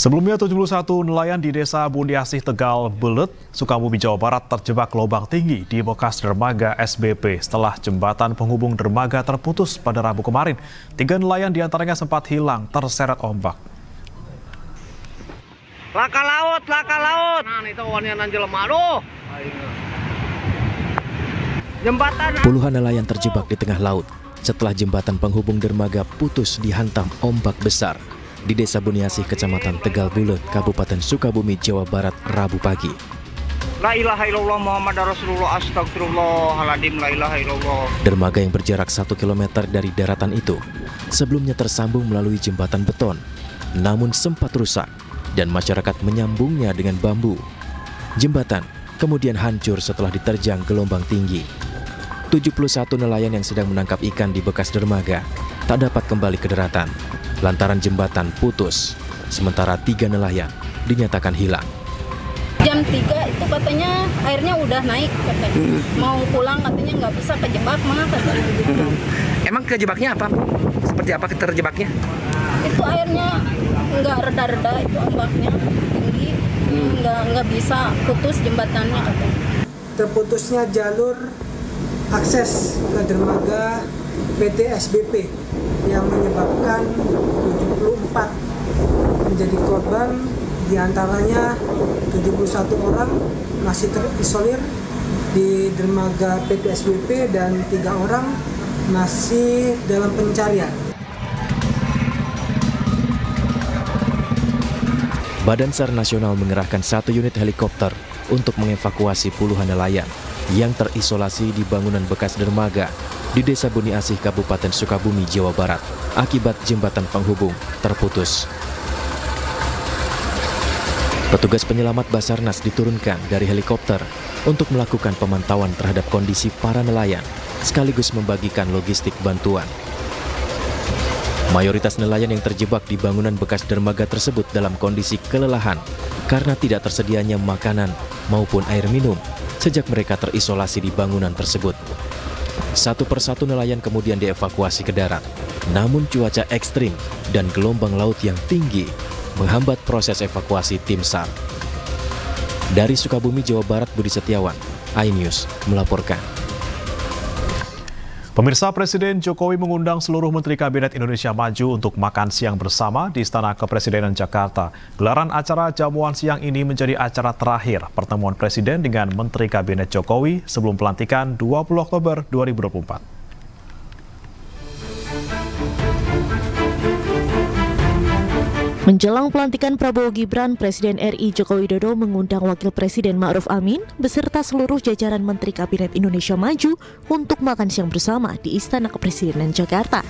Sebelumnya 71 nelayan di desa Bundiasih Tegal Belet, Sukabumi, Jawa Barat terjebak gelombang tinggi di bekas dermaga SBP setelah jembatan penghubung dermaga terputus pada Rabu kemarin. 3 nelayan diantaranya sempat hilang terseret ombak. Laka laut, laka laut. Nah, itu wanian jelema. Aduh. Jembatan. Puluhan nelayan terjebak di tengah laut setelah jembatan penghubung dermaga putus dihantam ombak besar di Desa Bundiasih, Kecamatan Tegal Bulet, Kabupaten Sukabumi, Jawa Barat, Rabu pagi. La ilaha illallah Muhammad Rasulullah, astagfirullahaladzim, la ilaha illallah. Dermaga yang berjarak 1 km dari daratan itu sebelumnya tersambung melalui jembatan beton, namun sempat rusak dan masyarakat menyambungnya dengan bambu. Jembatan kemudian hancur setelah diterjang gelombang tinggi. 71 nelayan yang sedang menangkap ikan di bekas dermaga tak dapat kembali ke daratan lantaran jembatan putus, sementara 3 nelayan dinyatakan hilang. Jam 3 itu katanya airnya udah naik, katanya mau pulang, katanya nggak bisa, kejebak, mah katanya. Emang kejebaknya apa? Seperti apa terjebaknya? Itu airnya nggak reda-reda, itu ombaknya tinggi, nggak bisa, putus jembatannya katanya. Terputusnya jalur akses ke dermaga PT SBP yang menyebabkan 74 menjadi korban, diantaranya 71 orang masih terisolir di dermaga PT SBP dan 3 orang masih dalam pencarian. Badan SAR Nasional mengerahkan 1 unit helikopter untuk mengevakuasi puluhan nelayan yang terisolasi di bangunan bekas dermaga di Desa Bundiasih, Kabupaten Sukabumi, Jawa Barat akibat jembatan penghubung terputus. Petugas penyelamat Basarnas diturunkan dari helikopter untuk melakukan pemantauan terhadap kondisi para nelayan sekaligus membagikan logistik bantuan. Mayoritas nelayan yang terjebak di bangunan bekas dermaga tersebut dalam kondisi kelelahan karena tidak tersedianya makanan maupun air minum sejak mereka terisolasi di bangunan tersebut. 1 persatu nelayan kemudian dievakuasi ke darat. Namun cuaca ekstrim dan gelombang laut yang tinggi menghambat proses evakuasi tim SAR. Dari Sukabumi, Jawa Barat, Budi Setiawan, iNews melaporkan. Pemirsa, Presiden Jokowi mengundang seluruh Menteri Kabinet Indonesia Maju untuk makan siang bersama di Istana Kepresidenan Jakarta. Gelaran acara jamuan siang ini menjadi acara terakhir pertemuan Presiden dengan Menteri Kabinet Jokowi sebelum pelantikan 20 Oktober 2024. Menjelang pelantikan Prabowo Gibran, Presiden RI Joko Widodo mengundang Wakil Presiden Ma'ruf Amin beserta seluruh jajaran Menteri Kabinet Indonesia Maju untuk makan siang bersama di Istana Kepresidenan Jakarta.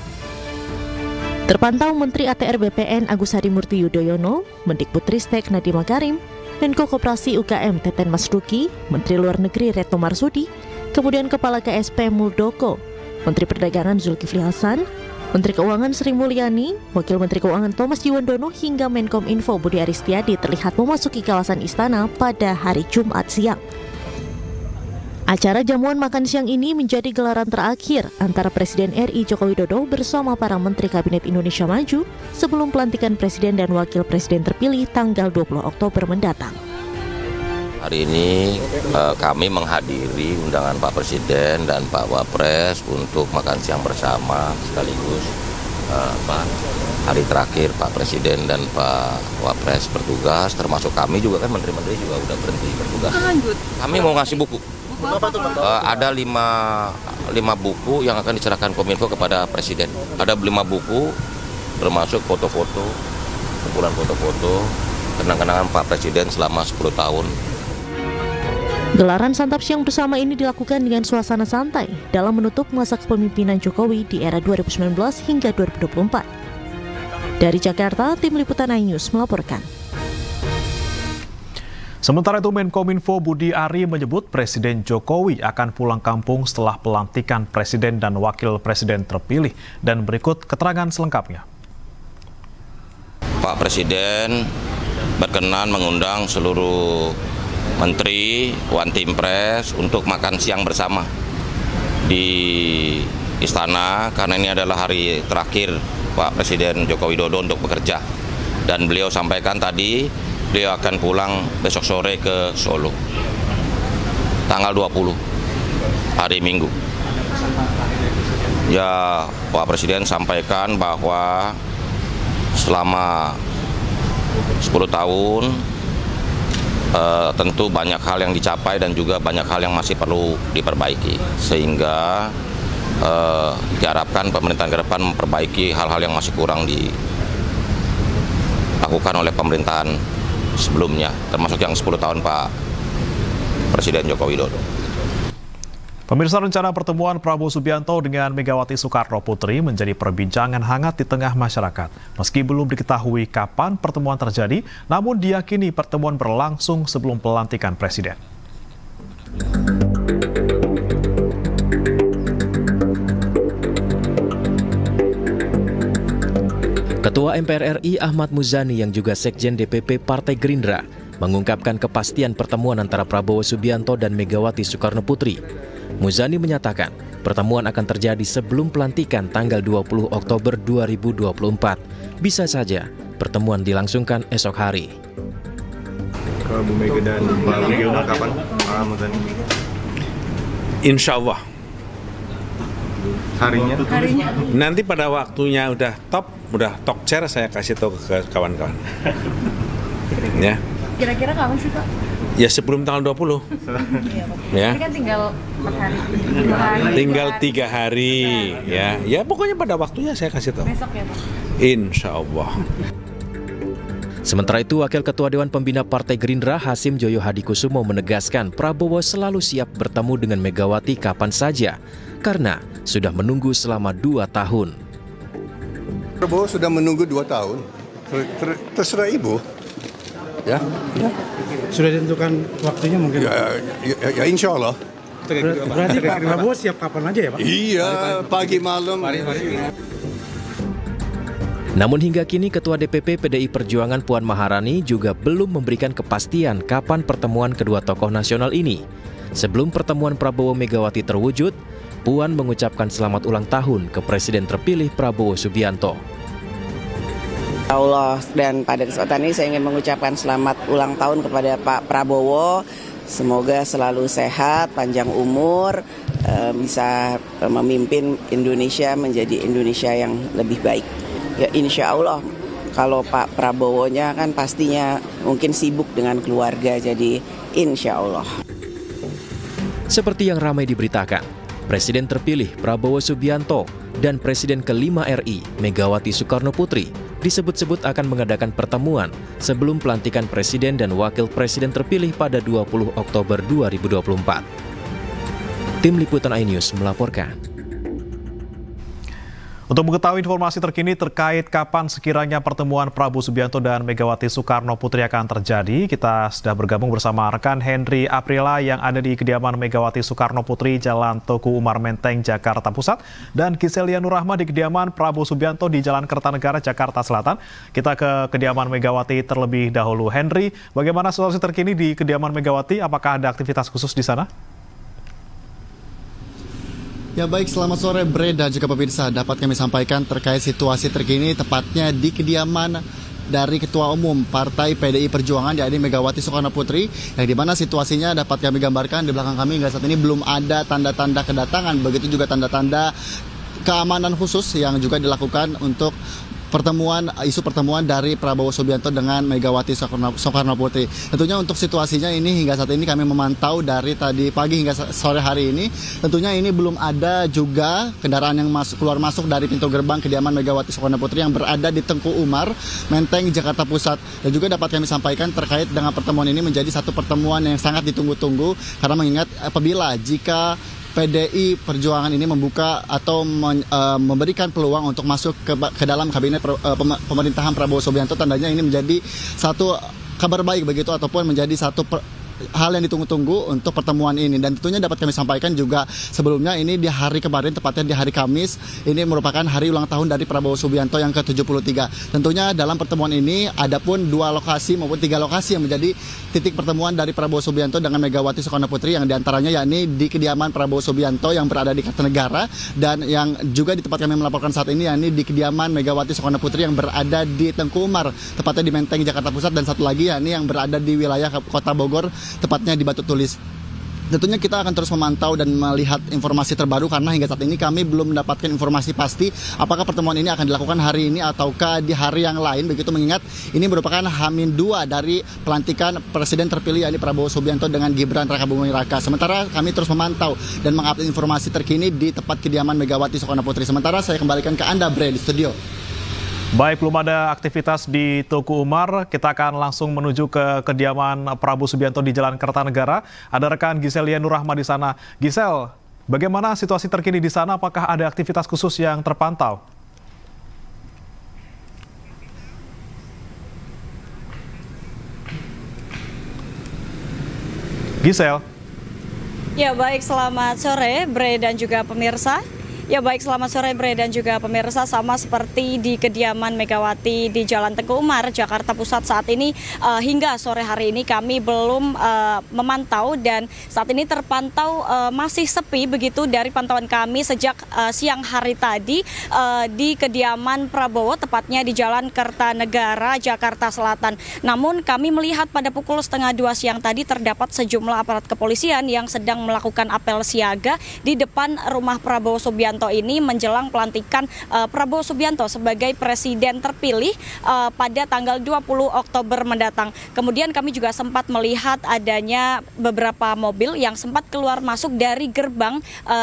Terpantau Menteri ATR BPN Agus Harimurti Yudhoyono, Mendikbudristek Nadiem Makarim, Menko Koperasi UKM Teten Masduki, Menteri Luar Negeri Retno Marsudi, kemudian Kepala KSP Muldoko, Menteri Perdagangan Zulkifli Hasan, Menteri Keuangan Sri Mulyani, Wakil Menteri Keuangan Thomas Jiwandono hingga Menkominfo Budi Aristiadi terlihat memasuki kawasan istana pada hari Jumat siang. Acara jamuan makan siang ini menjadi gelaran terakhir antara Presiden RI Joko Widodo bersama para Menteri Kabinet Indonesia Maju sebelum pelantikan Presiden dan Wakil Presiden terpilih tanggal 20 Oktober mendatang. Hari ini kami menghadiri undangan Pak Presiden dan Pak Wapres untuk makan siang bersama sekaligus hari terakhir Pak Presiden dan Pak Wapres bertugas, termasuk kami juga kan, menteri-menteri juga udah berhenti bertugas. Kami mau ngasih buku. Ada lima buku yang akan diserahkan Kominfo kepada Presiden. Ada 5 buku termasuk foto-foto, kumpulan foto-foto kenang-kenangan Pak Presiden selama 10 tahun. Gelaran santap siang bersama ini dilakukan dengan suasana santai dalam menutup masa kepemimpinan Jokowi di era 2019 hingga 2024. Dari Jakarta, Tim Liputan iNews melaporkan. Sementara itu, Menkominfo Budi Ari menyebut Presiden Jokowi akan pulang kampung setelah pelantikan Presiden dan Wakil Presiden terpilih. Dan berikut keterangan selengkapnya. Pak Presiden berkenan mengundang seluruh Menteri, Wantimpres untuk makan siang bersama di istana karena ini adalah hari terakhir Pak Presiden Joko Widodo untuk bekerja Dan beliau sampaikan tadi, beliau akan pulang besok sore ke Solo. Tanggal 20, hari Minggu. Ya, Pak Presiden sampaikan bahwa selama 10 tahun tentu banyak hal yang dicapai dan juga banyak hal yang masih perlu diperbaiki. Sehingga diharapkan pemerintahan ke depan memperbaiki hal-hal yang masih kurang dilakukan oleh pemerintahan sebelumnya, termasuk yang 10 tahun Pak Presiden Joko Widodo. Pemirsa, rencana pertemuan Prabowo Subianto dengan Megawati Soekarnoputri menjadi perbincangan hangat di tengah masyarakat. Meski belum diketahui kapan pertemuan terjadi, namun diyakini pertemuan berlangsung sebelum pelantikan presiden. Ketua MPR RI Ahmad Muzani yang juga Sekjen DPP Partai Gerindra mengungkapkan kepastian pertemuan antara Prabowo Subianto dan Megawati Soekarnoputri. Muzani menyatakan, pertemuan akan terjadi sebelum pelantikan tanggal 20 Oktober 2024. Bisa saja pertemuan dilangsungkan esok hari. Kalau Bu Mega dan Pak Megawati kapan? Insya Allah. Harinya? Nanti pada waktunya udah top chair, saya kasih tahu ke kawan-kawan. Ya. Kira-kira kapan sih, Pak? Ya sebelum tanggal 20. Ya. Ini kan tinggal 4 hari. Tinggal 3 hari. Ya. Ya pokoknya pada waktunya saya kasih tahu. Besok ya, Pak. Insya Allah. Sementara itu, Wakil Ketua Dewan Pembina Partai Gerindra Hasim Joyo Hadikusumo menegaskan Prabowo selalu siap bertemu dengan Megawati kapan saja karena sudah menunggu selama 2 tahun. Prabowo sudah menunggu 2 tahun. Terserah Ibu. Ya. Sudah ditentukan waktunya mungkin? Ya insya Allah. Berarti Pak Prabowo siap kapan aja ya Pak? Iya, pagi malam. Namun hingga kini Ketua DPP PDI Perjuangan Puan Maharani juga belum memberikan kepastian kapan pertemuan kedua tokoh nasional ini. Sebelum pertemuan Prabowo Megawati terwujud, Puan mengucapkan selamat ulang tahun ke Presiden terpilih Prabowo Subianto. Allah, dan pada kesempatan ini saya ingin mengucapkan selamat ulang tahun kepada Pak Prabowo. Semoga selalu sehat, panjang umur, bisa memimpin Indonesia menjadi Indonesia yang lebih baik. Ya insya Allah, kalau Pak Prabowo-nya kan pastinya mungkin sibuk dengan keluarga, jadi insya Allah. Seperti yang ramai diberitakan, Presiden terpilih Prabowo Subianto dan Presiden kelima RI Megawati Soekarnoputri disebut-sebut akan mengadakan pertemuan sebelum pelantikan Presiden dan Wakil Presiden terpilih pada 20 Oktober 2024. Tim Liputan iNews melaporkan. Untuk mengetahui informasi terkini terkait kapan sekiranya pertemuan Prabowo Subianto dan Megawati Soekarnoputri akan terjadi, kita sudah bergabung bersama rekan Henry Aprila yang ada di kediaman Megawati Soekarnoputri Jalan Tuku Umar Menteng, Jakarta Pusat, dan Kiselia Nurrahma di kediaman Prabowo Subianto di Jalan Kertanegara, Jakarta Selatan. Kita ke kediaman Megawati terlebih dahulu. Henry, bagaimana situasi terkini di kediaman Megawati? Apakah ada aktivitas khusus di sana? Ya baik, selamat sore Breda juga pemirsa, dapat kami sampaikan terkait situasi terkini tepatnya di kediaman dari Ketua Umum Partai PDI Perjuangan yakni Megawati Soekarnoputri, yang dimana situasinya dapat kami gambarkan di belakang kami hingga saat ini belum ada tanda-tanda kedatangan, begitu juga tanda-tanda keamanan khusus yang juga dilakukan untuk isu pertemuan dari Prabowo Subianto dengan Megawati Soekarnoputri. Tentunya untuk situasinya ini hingga saat ini kami memantau dari tadi pagi hingga sore hari ini. Tentunya ini belum ada juga kendaraan yang keluar masuk dari pintu gerbang kediaman Megawati Soekarnoputri yang berada di Tengku Umar, Menteng, Jakarta Pusat. Dan juga dapat kami sampaikan terkait dengan pertemuan ini menjadi satu pertemuan yang sangat ditunggu-tunggu karena mengingat apabila jika PDI Perjuangan ini membuka atau memberikan peluang untuk masuk ke dalam kabinet pemerintahan Prabowo Subianto, tandanya ini menjadi satu kabar baik begitu ataupun menjadi satu hal yang ditunggu-tunggu untuk pertemuan ini. Dan tentunya dapat kami sampaikan juga sebelumnya, ini di hari kemarin, tepatnya di hari Kamis, ini merupakan hari ulang tahun dari Prabowo Subianto yang ke-73. Tentunya dalam pertemuan ini ada pun dua lokasi maupun tiga lokasi yang menjadi titik pertemuan dari Prabowo Subianto dengan Megawati Soekarnoputri, yang diantaranya yakni di kediaman Prabowo Subianto yang berada di Kertanegara, dan yang juga di tempat kami melaporkan saat ini yakni di kediaman Megawati Soekarnoputri yang berada di Tengku Umar, tepatnya di Menteng, Jakarta Pusat, dan satu lagi yakni yang berada di wilayah kota Bogor, tepatnya di Batu Tulis. Tentunya kita akan terus memantau dan melihat informasi terbaru, karena hingga saat ini kami belum mendapatkan informasi pasti apakah pertemuan ini akan dilakukan hari ini ataukah di hari yang lain, begitu mengingat ini merupakan H-2 dari pelantikan presiden terpilih yakni Prabowo Subianto dengan Gibran Rakabuming Raka. Sementara kami terus memantau dan mengupdate informasi terkini di tempat kediaman Megawati Soekarnoputri. Sementara saya kembalikan ke Anda, Bre, di studio. Baik, belum ada aktivitas di Tuku Umar. Kita akan langsung menuju ke kediaman Prabowo Subianto di Jalan Kertanegara. Ada rekan Gisel Yanurahma di sana. Gisel, bagaimana situasi terkini di sana? Apakah ada aktivitas khusus yang terpantau? Gisel. Ya, baik. Selamat sore, Bre dan juga pemirsa. Ya baik, selamat sore Bre dan juga pemirsa, sama seperti di kediaman Megawati di Jalan Teguh Umar, Jakarta Pusat saat ini, hingga sore hari ini kami belum memantau, dan saat ini terpantau masih sepi begitu dari pantauan kami sejak siang hari tadi di kediaman Prabowo, tepatnya di Jalan Kertanegara, Jakarta Selatan. Namun kami melihat pada pukul 13:30 siang tadi terdapat sejumlah aparat kepolisian yang sedang melakukan apel siaga di depan rumah Prabowo Subianto ini menjelang pelantikan Prabowo Subianto sebagai presiden terpilih pada tanggal 20 Oktober mendatang. Kemudian kami juga sempat melihat adanya beberapa mobil yang sempat keluar masuk dari gerbang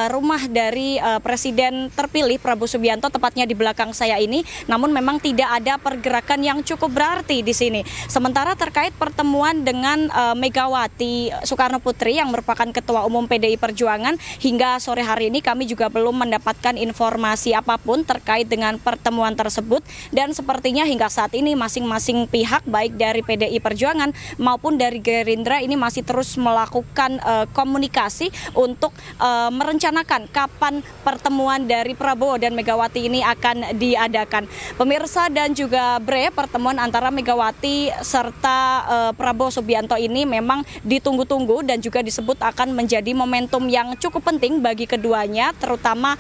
rumah dari presiden terpilih Prabowo Subianto, tepatnya di belakang saya ini. Namun memang tidak ada pergerakan yang cukup berarti di sini. Sementara terkait pertemuan dengan Megawati Soekarnoputri yang merupakan ketua umum PDI Perjuangan, hingga sore hari ini kami juga belum mendapat informasi apapun terkait dengan pertemuan tersebut, dan sepertinya hingga saat ini masing-masing pihak baik dari PDI Perjuangan maupun dari Gerindra ini masih terus melakukan komunikasi untuk merencanakan kapan pertemuan dari Prabowo dan Megawati ini akan diadakan. Pemirsa dan juga Bre, pertemuan antara Megawati serta Prabowo Subianto ini memang ditunggu-tunggu dan juga disebut akan menjadi momentum yang cukup penting bagi keduanya, terutama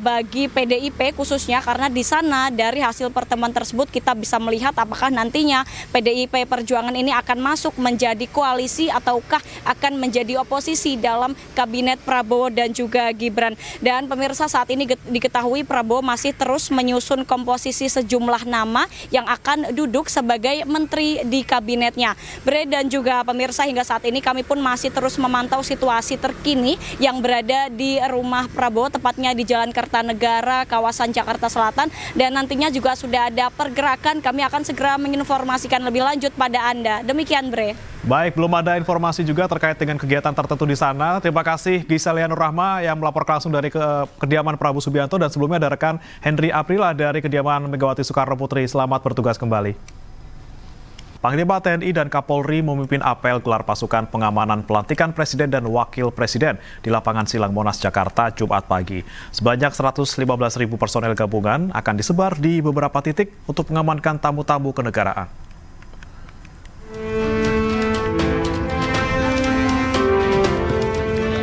bagi PDIP khususnya, karena di sana dari hasil pertemuan tersebut kita bisa melihat apakah nantinya PDIP Perjuangan ini akan masuk menjadi koalisi ataukah akan menjadi oposisi dalam kabinet Prabowo dan juga Gibran. Dan pemirsa, saat ini diketahui Prabowo masih terus menyusun komposisi sejumlah nama yang akan duduk sebagai menteri di kabinetnya. Bre dan juga pemirsa, hingga saat ini kami pun masih terus memantau situasi terkini yang berada di rumah Prabowo, tepatnya di Jalan Kertanegara, kawasan Jakarta Selatan, dan nantinya juga sudah ada pergerakan. Kami akan segera menginformasikan lebih lanjut pada Anda. Demikian, Bre. Baik, belum ada informasi juga terkait dengan kegiatan tertentu di sana. Terima kasih Gisel Yanurahma yang melapor langsung dari kediaman Prabowo Subianto, dan sebelumnya ada rekan Henry Aprila dari kediaman Megawati Soekarnoputri. Selamat bertugas kembali. Panglima TNI dan Kapolri memimpin apel gelar pasukan pengamanan pelantikan Presiden dan Wakil Presiden di Lapangan Silang Monas, Jakarta, Jumat pagi. Sebanyak 115.000 personel gabungan akan disebar di beberapa titik untuk mengamankan tamu-tamu kenegaraan.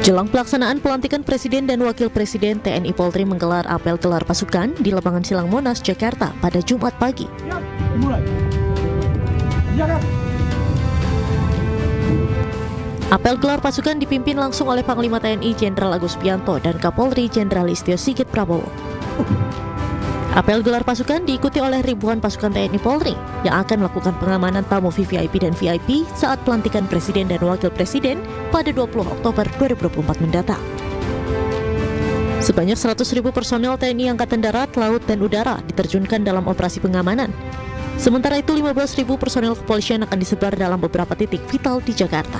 Jelang pelaksanaan pelantikan Presiden dan Wakil Presiden, TNI Polri menggelar apel gelar pasukan di Lapangan Silang Monas, Jakarta pada Jumat pagi. Apel gelar pasukan dipimpin langsung oleh Panglima TNI Jenderal Agus Subianto dan Kapolri Jenderal Listio Sigit Prabowo. Apel gelar pasukan diikuti oleh ribuan pasukan TNI Polri yang akan melakukan pengamanan tamu VVIP dan VIP saat pelantikan Presiden dan Wakil Presiden pada 20 Oktober 2024 mendatang. Sebanyak 100.000 personel TNI Angkatan Darat, Laut, dan Udara diterjunkan dalam operasi pengamanan. Sementara itu, 15.000 personel kepolisian akan disebar dalam beberapa titik vital di Jakarta.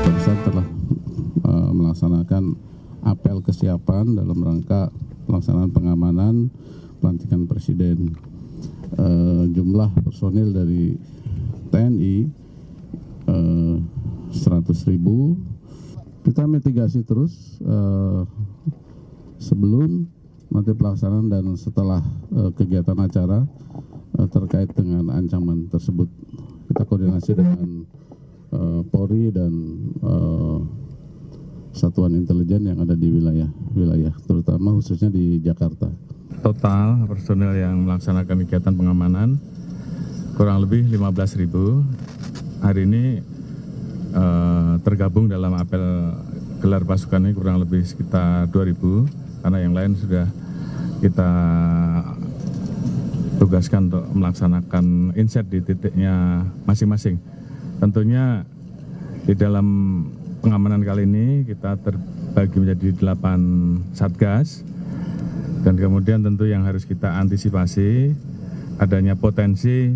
Pusat telah melaksanakan apel kesiapan dalam rangka pelaksanaan pengamanan pelantikan presiden. Jumlah personil dari TNI 500.000. Kita mitigasi terus sebelum, nanti pelaksanaan, dan setelah kegiatan acara terkait dengan ancaman tersebut. Kita koordinasi dengan Polri dan satuan intelijen yang ada di wilayah, terutama khususnya di Jakarta. Total personel yang melaksanakan kegiatan pengamanan kurang lebih 15.000. Hari ini tergabung dalam apel gelar pasukan ini kurang lebih sekitar 2.000, karena yang lain sudah kita tugaskan untuk melaksanakan inset di titiknya masing-masing. Tentunya di dalam pengamanan kali ini kita terbagi menjadi 8 satgas, dan kemudian tentu yang harus kita antisipasi adanya potensi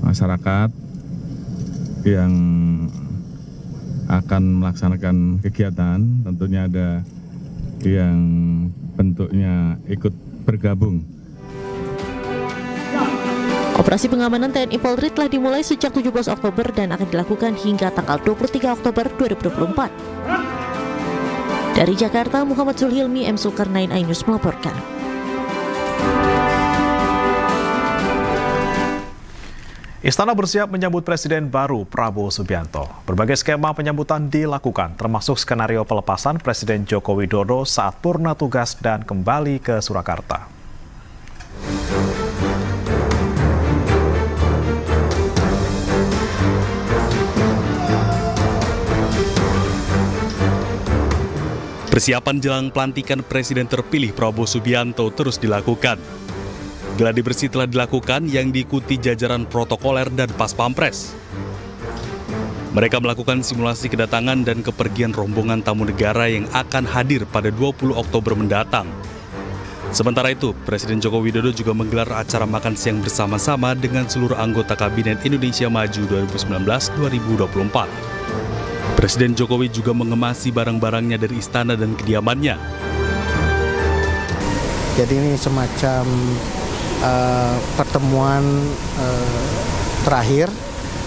masyarakat yang akan melaksanakan kegiatan, tentunya ada yang bentuknya ikut bergabung. Operasi pengamanan TNI Polri telah dimulai sejak 17 Oktober dan akan dilakukan hingga tanggal 23 Oktober 2024. Dari Jakarta, Muhammad Zulhilmi, M. Sukarnain, iNews melaporkan. Istana bersiap menyambut Presiden baru Prabowo Subianto. Berbagai skema penyambutan dilakukan, termasuk skenario pelepasan Presiden Joko Widodo saat purna tugas dan kembali ke Surakarta. Persiapan jelang pelantikan Presiden terpilih Prabowo Subianto terus dilakukan. Gladi bersih telah dilakukan yang diikuti jajaran protokoler dan Paspampres. Mereka melakukan simulasi kedatangan dan kepergian rombongan tamu negara yang akan hadir pada 20 Oktober mendatang. Sementara itu, Presiden Joko Widodo juga menggelar acara makan siang bersama-sama dengan seluruh anggota Kabinet Indonesia Maju 2019-2024. Presiden Jokowi juga mengemasi barang-barangnya dari istana dan kediamannya. Jadi ini semacam pertemuan terakhir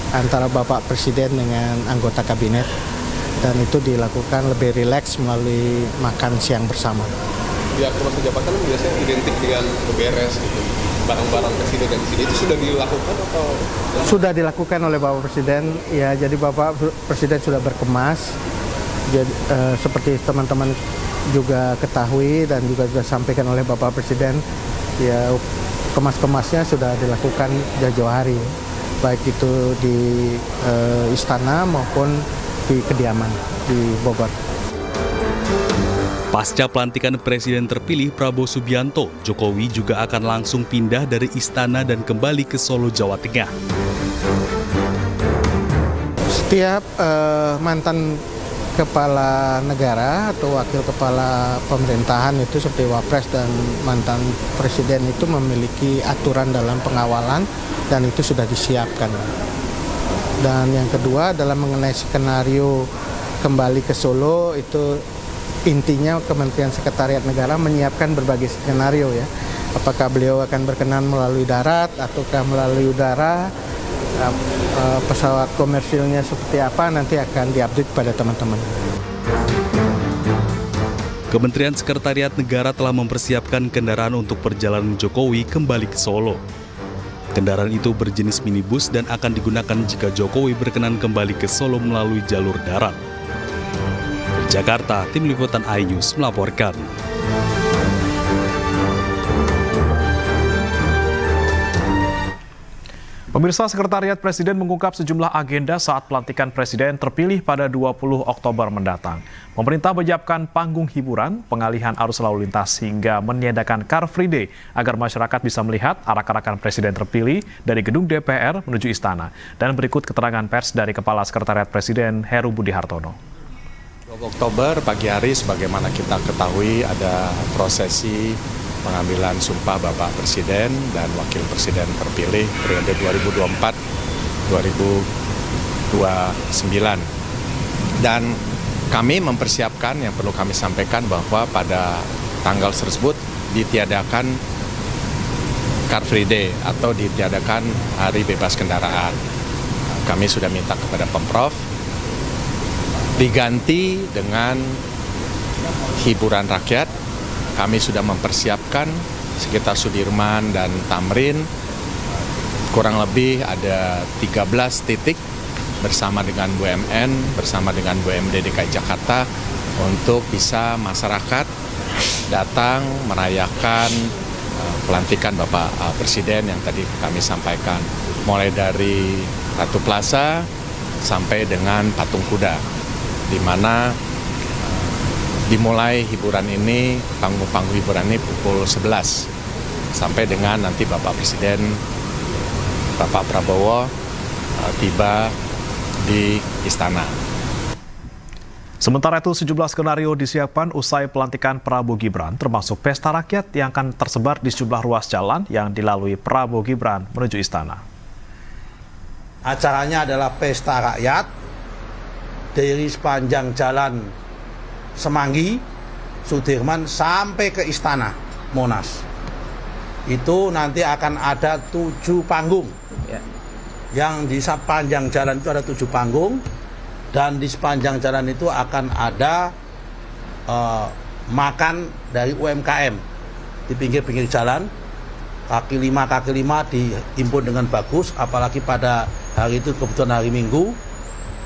antara Bapak Presiden dengan anggota kabinet, dan itu dilakukan lebih rileks melalui makan siang bersama. Ya, proses jabatan biasanya identik dengan beres gitu, barang-barang presiden dan sini itu sudah dilakukan atau? Sudah dilakukan oleh Bapak Presiden, ya. Jadi Bapak Presiden sudah berkemas, jadi, seperti teman-teman juga ketahui dan juga sudah sampaikan oleh Bapak Presiden, ya. Kemas-kemasnya sudah dilakukan jauh-jauh hari, baik itu di istana maupun di kediaman di Bogor. Pasca pelantikan Presiden terpilih Prabowo Subianto, Jokowi juga akan langsung pindah dari istana dan kembali ke Solo, Jawa Tengah. Setiap mantan kepala negara atau wakil kepala pemerintahan itu seperti wapres dan mantan presiden itu memiliki aturan dalam pengawalan, dan itu sudah disiapkan. Dan yang kedua adalah mengenai skenario kembali ke Solo, itu intinya Kementerian Sekretariat Negara menyiapkan berbagai skenario, ya. Apakah beliau akan berkenan melalui darat ataukah melalui udara, pesawat komersilnya seperti apa, nanti akan diupdate pada teman-teman. Kementerian Sekretariat Negara telah mempersiapkan kendaraan untuk perjalanan Jokowi kembali ke Solo. Kendaraan itu berjenis minibus dan akan digunakan jika Jokowi berkenan kembali ke Solo melalui jalur darat. Di Jakarta, Tim Liputan iNews melaporkan. Pemirsa, Sekretariat Presiden mengungkap sejumlah agenda saat pelantikan Presiden terpilih pada 20 Oktober mendatang. Pemerintah menyiapkan panggung hiburan, pengalihan arus lalu lintas, hingga meniadakan Car Free Day agar masyarakat bisa melihat arak-arakan Presiden terpilih dari gedung DPR menuju istana. Dan berikut keterangan pers dari Kepala Sekretariat Presiden Heru Budi Hartono. 20 Oktober pagi hari, sebagaimana kita ketahui, ada prosesi pengambilan sumpah Bapak Presiden dan Wakil Presiden terpilih periode 2024-2029. Dan kami mempersiapkan, yang perlu kami sampaikan, bahwa pada tanggal tersebut ditiadakan Car Free Day atau ditiadakan hari bebas kendaraan. Kami sudah minta kepada Pemprov diganti dengan hiburan rakyat. Kami sudah mempersiapkan sekitar Sudirman dan Tamrin, kurang lebih ada 13 titik bersama dengan BUMN, bersama dengan BUMD DKI Jakarta untuk bisa masyarakat datang merayakan pelantikan Bapak Presiden yang tadi kami sampaikan. Mulai dari Ratu Plaza sampai dengan Patung Kuda, di mana dimulai hiburan ini, panggung-panggung hiburan ini pukul 11 sampai dengan nanti Bapak Presiden, Bapak Prabowo tiba di istana. Sementara itu, sejumlah skenario disiapkan usai pelantikan Prabowo Gibran, termasuk pesta rakyat yang akan tersebar di sejumlah ruas jalan yang dilalui Prabowo Gibran menuju istana. Acaranya adalah pesta rakyat dari sepanjang jalan Semanggi, Sudirman sampai ke istana Monas. Itu nanti akan ada 7 panggung. Yang di sepanjang jalan itu ada 7 panggung. Dan di sepanjang jalan itu akan ada makan dari UMKM di pinggir-pinggir jalan. Kaki lima dihimpun dengan bagus, apalagi pada hari itu kebetulan hari Minggu,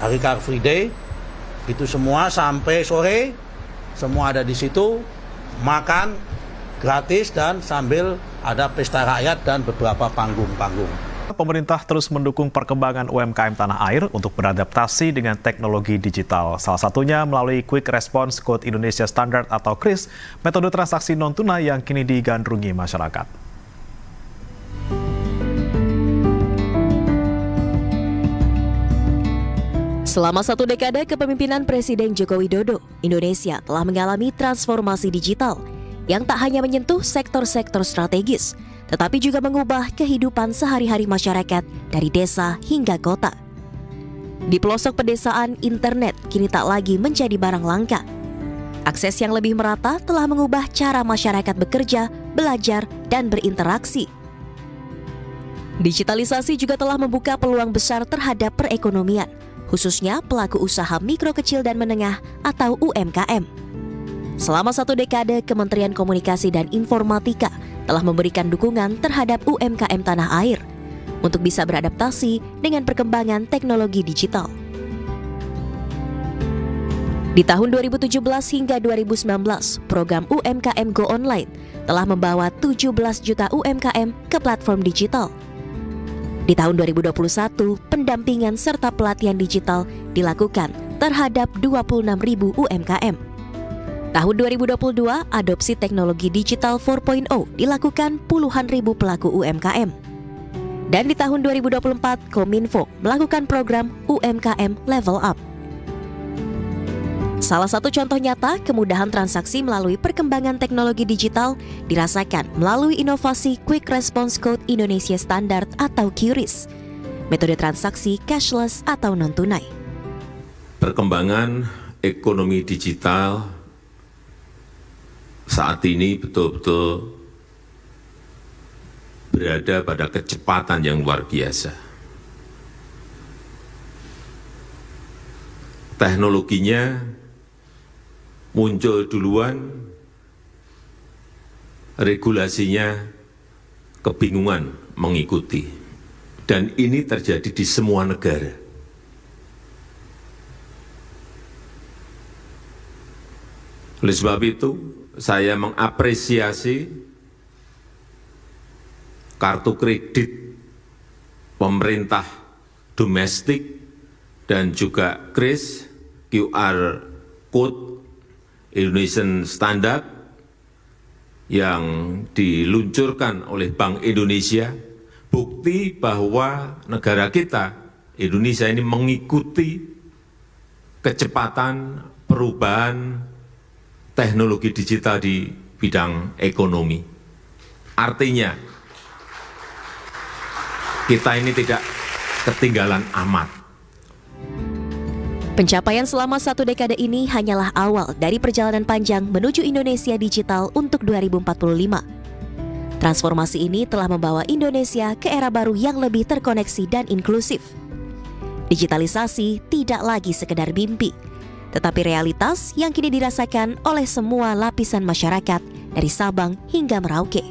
hari Car Free Day. Itu semua sampai sore, semua ada di situ, makan gratis dan sambil ada pesta rakyat dan beberapa panggung-panggung. Pemerintah terus mendukung perkembangan UMKM tanah air untuk beradaptasi dengan teknologi digital. Salah satunya melalui Quick Response Code Indonesia Standard atau KRIS, metode transaksi non-tunai yang kini digandrungi masyarakat. Selama 1 dekade kepemimpinan Presiden Joko Widodo, Indonesia telah mengalami transformasi digital yang tak hanya menyentuh sektor-sektor strategis, tetapi juga mengubah kehidupan sehari-hari masyarakat dari desa hingga kota. Di pelosok pedesaan, internet kini tak lagi menjadi barang langka. Akses yang lebih merata telah mengubah cara masyarakat bekerja, belajar, dan berinteraksi. Digitalisasi juga telah membuka peluang besar terhadap perekonomian, khususnya pelaku usaha mikro, kecil, dan menengah atau UMKM. Selama 1 dekade, Kementerian Komunikasi dan Informatika telah memberikan dukungan terhadap UMKM tanah air untuk bisa beradaptasi dengan perkembangan teknologi digital. Di tahun 2017 hingga 2019, program UMKM Go Online telah membawa 17 juta UMKM ke platform digital. Di tahun 2021, pendampingan serta pelatihan digital dilakukan terhadap 26.000 UMKM. Tahun 2022, adopsi teknologi digital 4.0 dilakukan puluhan ribu pelaku UMKM. Dan di tahun 2024, Kominfo melakukan program UMKM Level Up. Salah satu contoh nyata kemudahan transaksi melalui perkembangan teknologi digital dirasakan melalui inovasi Quick Response Code Indonesia Standard atau QRIS, metode transaksi cashless atau non-tunai. Perkembangan ekonomi digital saat ini betul-betul berada pada kecepatan yang luar biasa. Teknologinya muncul duluan, regulasinya kebingungan mengikuti. Dan ini terjadi di semua negara. Oleh sebab itu, saya mengapresiasi kartu kredit pemerintah domestik dan juga KRIS, QR Code Indonesian Standard yang diluncurkan oleh Bank Indonesia, bukti bahwa negara kita, Indonesia ini mengikuti kecepatan perubahan teknologi digital di bidang ekonomi. Artinya, kita ini tidak ketinggalan amat. Pencapaian selama 1 dekade ini hanyalah awal dari perjalanan panjang menuju Indonesia digital untuk 2045. Transformasi ini telah membawa Indonesia ke era baru yang lebih terkoneksi dan inklusif. Digitalisasi tidak lagi sekedar mimpi, tetapi realitas yang kini dirasakan oleh semua lapisan masyarakat dari Sabang hingga Merauke.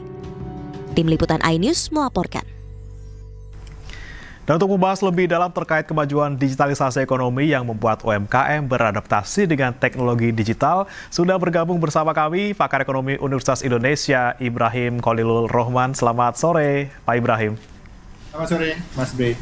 Tim Liputan iNews melaporkan. Dan untuk membahas lebih dalam terkait kemajuan digitalisasi ekonomi yang membuat UMKM beradaptasi dengan teknologi digital, sudah bergabung bersama kami pakar ekonomi Universitas Indonesia, Ibrahim Khalilul Rohman. Selamat sore, Pak Ibrahim. Selamat sore, Mas B.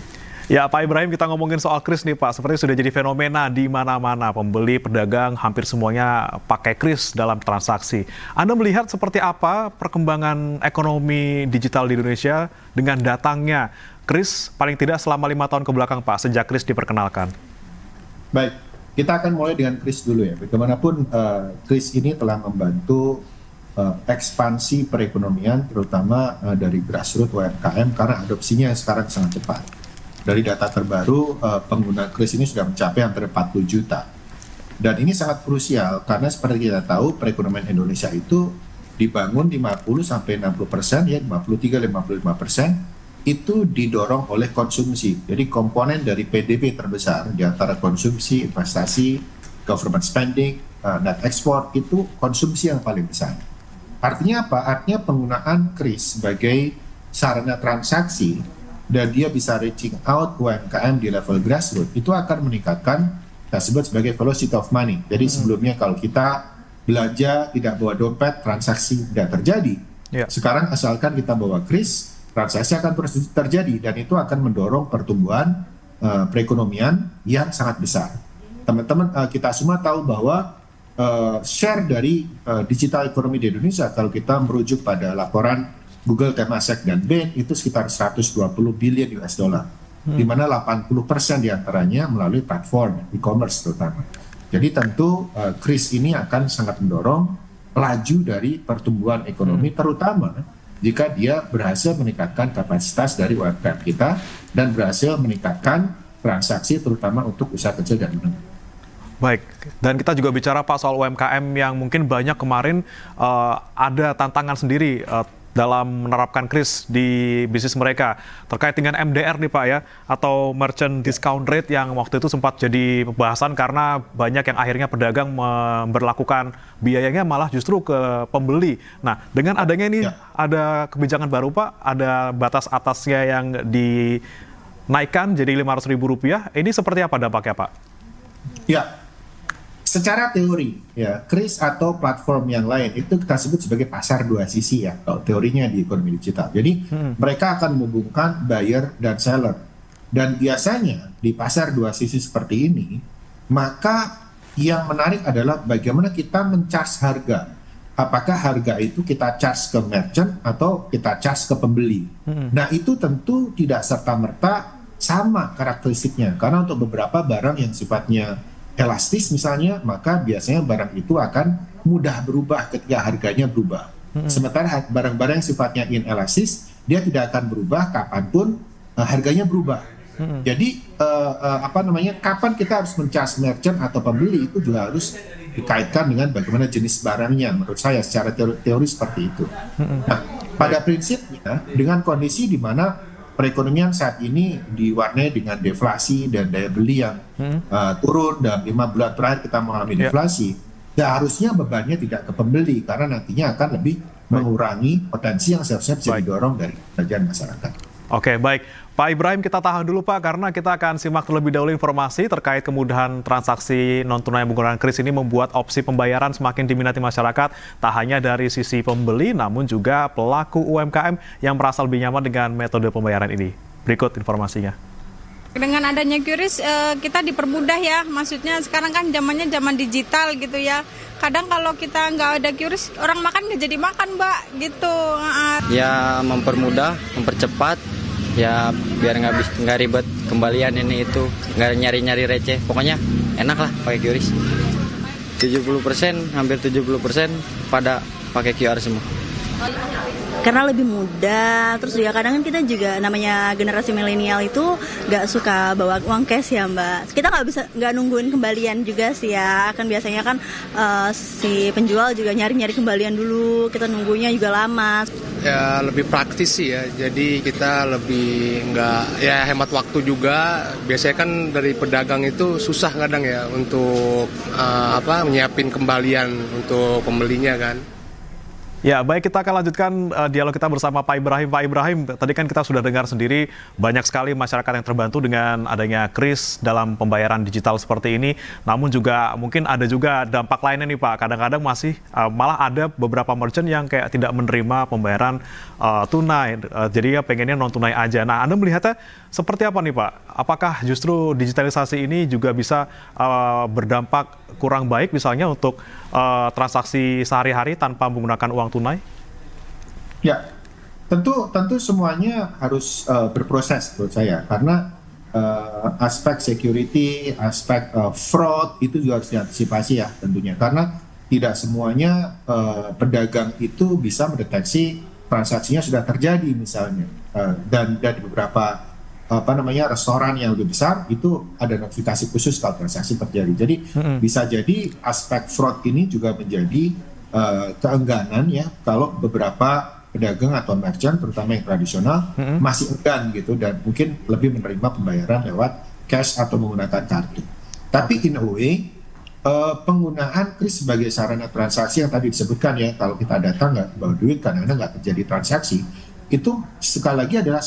Ya, Pak Ibrahim, kita ngomongin soal kris nih, Pak. Sepertinya sudah jadi fenomena di mana-mana. Pembeli, pedagang, hampir semuanya pakai kris dalam transaksi. Anda melihat seperti apa perkembangan ekonomi digital di Indonesia dengan datangnya kris paling tidak selama 5 tahun kebelakang, Pak, sejak kris diperkenalkan? Baik, kita akan mulai dengan kris dulu ya. Bagaimanapun kris ini telah membantu ekspansi perekonomian, terutama dari grassroots UMKM, karena adopsinya sekarang sangat cepat. Dari data terbaru, pengguna kris ini sudah mencapai hampir 40 juta. Dan ini sangat krusial, karena seperti kita tahu, perekonomian Indonesia itu dibangun 50-60%, ya 53-55%, itu didorong oleh konsumsi. Jadi komponen dari PDB terbesar, di antara konsumsi, investasi, government spending, net export, itu konsumsi yang paling besar. Artinya apa? Artinya penggunaan kris sebagai sarana transaksi, dan dia bisa reaching out UMKM di level grassroots, itu akan meningkatkan kita sebut sebagai velocity of money. Jadi sebelumnya kalau kita belanja tidak bawa dompet, transaksi tidak terjadi. Sekarang asalkan kita bawa kris, transaksi akan terus terjadi, dan itu akan mendorong pertumbuhan perekonomian yang sangat besar. Teman-teman, kita semua tahu bahwa share dari digital ekonomi di Indonesia, kalau kita merujuk pada laporan Google, Temasek, dan Bain, itu sekitar 120 billion US dollar, di mana 80% diantaranya melalui platform e-commerce terutama. Jadi tentu kris ini akan sangat mendorong laju dari pertumbuhan ekonomi, terutama jika dia berhasil meningkatkan kapasitas dari UMKM kita dan berhasil meningkatkan transaksi terutama untuk usaha kecil dan menengah. Baik, dan kita juga bicara, Pak, soal UMKM yang mungkin banyak kemarin ada tantangan sendiri dalam menerapkan kris di bisnis mereka, terkait dengan MDR nih, Pak, ya, atau merchant discount rate yang waktu itu sempat jadi pembahasan karena banyak yang akhirnya pedagang memberlakukan biayanya malah justru ke pembeli. Nah, dengan adanya ini ada kebijakan baru, Pak, ada batas atasnya yang dinaikkan jadi Rp500.000. Ini seperti apa dampaknya, Pak? Ya, secara teori, ya, kris atau platform yang lain itu kita sebut sebagai pasar dua sisi, ya, kalau teorinya di ekonomi digital. Jadi mereka akan menghubungkan buyer dan seller. Dan biasanya di pasar dua sisi seperti ini, maka yang menarik adalah bagaimana kita men-charge harga. Apakah harga itu kita charge ke merchant atau kita charge ke pembeli. Nah, itu tentu tidak serta-merta sama karakteristiknya, karena untuk beberapa barang yang sifatnya elastis misalnya, maka biasanya barang itu akan mudah berubah ketika harganya berubah. Sementara barang-barang yang sifatnya inelastis, dia tidak akan berubah kapanpun harganya berubah. Jadi kapan kita harus men-charge merchant atau pembeli itu juga harus dikaitkan dengan bagaimana jenis barangnya. Menurut saya secara teori seperti itu. Nah, pada prinsipnya dengan kondisi di mana perekonomian saat ini diwarnai dengan deflasi dan daya beli yang turun, dalam 5 bulan terakhir kita mengalami deflasi, seharusnya bebannya tidak ke pembeli, karena nantinya akan lebih mengurangi potensi yang seharusnya bisa didorong dari kerjaan masyarakat. Oke, baik. Pak Ibrahim, kita tahan dulu, Pak, karena kita akan simak terlebih dahulu informasi terkait kemudahan transaksi non-tunai menggunakan kris ini membuat opsi pembayaran semakin diminati masyarakat, tak hanya dari sisi pembeli, namun juga pelaku UMKM yang merasa lebih nyaman dengan metode pembayaran ini. Berikut informasinya. Dengan adanya kris, kita dipermudah, ya, maksudnya sekarang kan zamannya zaman digital gitu, ya. Kadang kalau kita nggak ada kris, orang makan nggak jadi makan, Mbak, gitu. Ya, mempermudah, mempercepat, ya, biar nggak ribet kembalian ini itu, nggak nyari-nyari receh, pokoknya enak lah pakai kris. 70%, hampir 70% pada pakai QR semua. Karena lebih muda, terus juga kadang kan kita juga namanya generasi milenial itu nggak suka bawa uang cash ya Mbak. Kita nggak nungguin kembalian juga sih ya, kan biasanya kan si penjual juga nyari-nyari kembalian dulu, kita nunggunya juga lama. Ya lebih praktis sih ya, jadi kita lebih nggak, ya hemat waktu juga. Biasanya kan dari pedagang itu susah kadang ya untuk menyiapin kembalian untuk pembelinya kan. Ya, baik, kita akan lanjutkan dialog kita bersama Pak Ibrahim. Pak Ibrahim, tadi kan kita sudah dengar sendiri banyak sekali masyarakat yang terbantu dengan adanya kris dalam pembayaran digital seperti ini. Namun juga mungkin ada juga dampak lainnya nih Pak. Kadang-kadang masih malah ada beberapa merchant yang kayak tidak menerima pembayaran tunai. Jadi ya pengennya non tunai aja. Nah, Anda melihatnya seperti apa nih Pak? Apakah justru digitalisasi ini juga bisa berdampak kurang baik misalnya untuk transaksi sehari-hari tanpa menggunakan uang tunai? Ya, tentu semuanya harus berproses menurut saya, karena aspek security, aspek fraud itu juga harus diantisipasi ya tentunya, karena tidak semuanya pedagang itu bisa mendeteksi transaksinya sudah terjadi misalnya, dan beberapa restoran yang lebih besar itu ada notifikasi khusus kalau transaksi terjadi. Jadi bisa jadi aspek fraud ini juga menjadi keengganan ya, kalau beberapa pedagang atau merchant terutama yang tradisional masih enggan gitu, dan mungkin lebih menerima pembayaran lewat cash atau menggunakan kartu. Tapi in a way penggunaan kris sebagai sarana transaksi yang tadi disebutkan ya, kalau kita datang nggak bawa duit karena nggak terjadi transaksi, itu sekali lagi adalah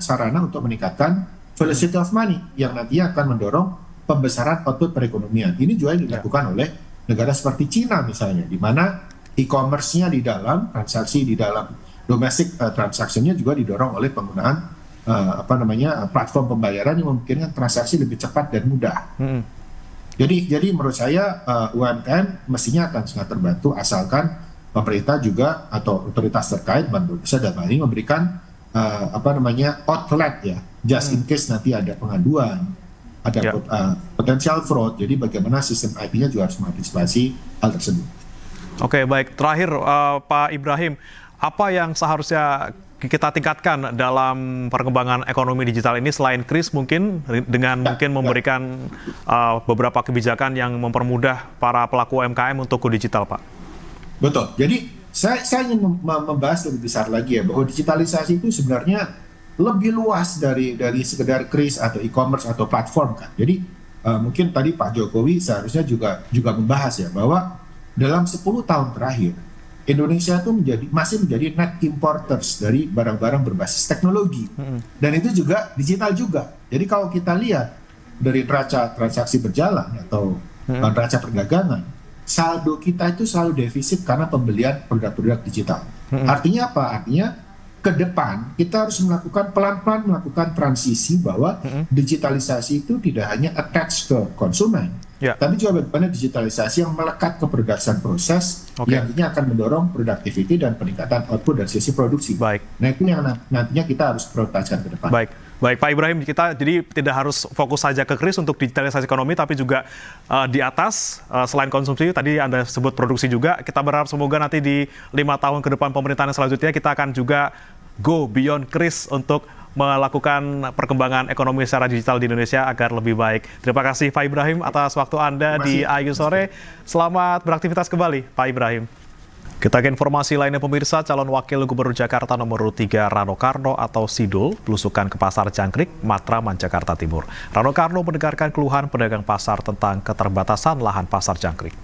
sarana untuk meningkatkan velocity of money yang nantinya akan mendorong pembesaran output perekonomian. Ini juga dilakukan oleh negara seperti Cina misalnya, di mana e-commerce-nya di dalam transaksi, di dalam domestic transaction-nya juga didorong oleh penggunaan platform pembayaran yang memungkinkan transaksi lebih cepat dan mudah. Jadi menurut saya UMKM mestinya akan sangat terbantu asalkan pemerintah juga atau otoritas terkait bisa dalam hal ini memberikan outlet ya, just in case nanti ada pengaduan, ada potensial fraud. Jadi bagaimana sistem IT-nya juga harus mengantisipasi hal tersebut. Oke, baik. Terakhir Pak Ibrahim, apa yang seharusnya kita tingkatkan dalam perkembangan ekonomi digital ini selain kris mungkin dengan memberikan beberapa kebijakan yang mempermudah para pelaku UMKM untuk go digital, Pak? Betul. Jadi saya ingin membahas lebih besar lagi ya, bahwa digitalisasi itu sebenarnya lebih luas dari sekedar kris atau e-commerce atau platform kan. Jadi mungkin tadi Pak Jokowi seharusnya juga membahas ya, bahwa dalam 10 tahun terakhir Indonesia itu masih menjadi net importers dari barang-barang berbasis teknologi. Dan itu juga digital juga. Jadi kalau kita lihat dari neraca transaksi berjalan atau neraca perdagangan, saldo kita itu selalu defisit karena pembelian produk-produk digital. Artinya apa? Artinya ke depan kita harus pelan-pelan melakukan transisi bahwa digitalisasi itu tidak hanya attach ke konsumen, tapi juga bagaimana digitalisasi yang melekat ke production proses, yang nantinya akan mendorong productivity dan peningkatan output dari sisi produksi. Baik. Nah itu yang nantinya kita harus prioritaskan ke depan. Baik. Baik Pak Ibrahim, kita jadi tidak harus fokus saja ke kris untuk digitalisasi ekonomi, tapi juga di atas selain konsumsi, tadi Anda sebut produksi juga. Kita berharap semoga nanti di 5 tahun ke depan pemerintahan selanjutnya kita akan juga go beyond kris untuk melakukan perkembangan ekonomi secara digital di Indonesia agar lebih baik. Terima kasih Pak Ibrahim atas waktu Anda di Ayu Sore. Selamat beraktivitas kembali Pak Ibrahim. Kita ke informasi lainnya pemirsa, calon wakil gubernur Jakarta nomor 3 Rano Karno atau Sidul belusukan ke Pasar Jangkrik, Matraman, Jakarta Timur. Rano Karno mendengarkan keluhan pedagang pasar tentang keterbatasan lahan Pasar Jangkrik.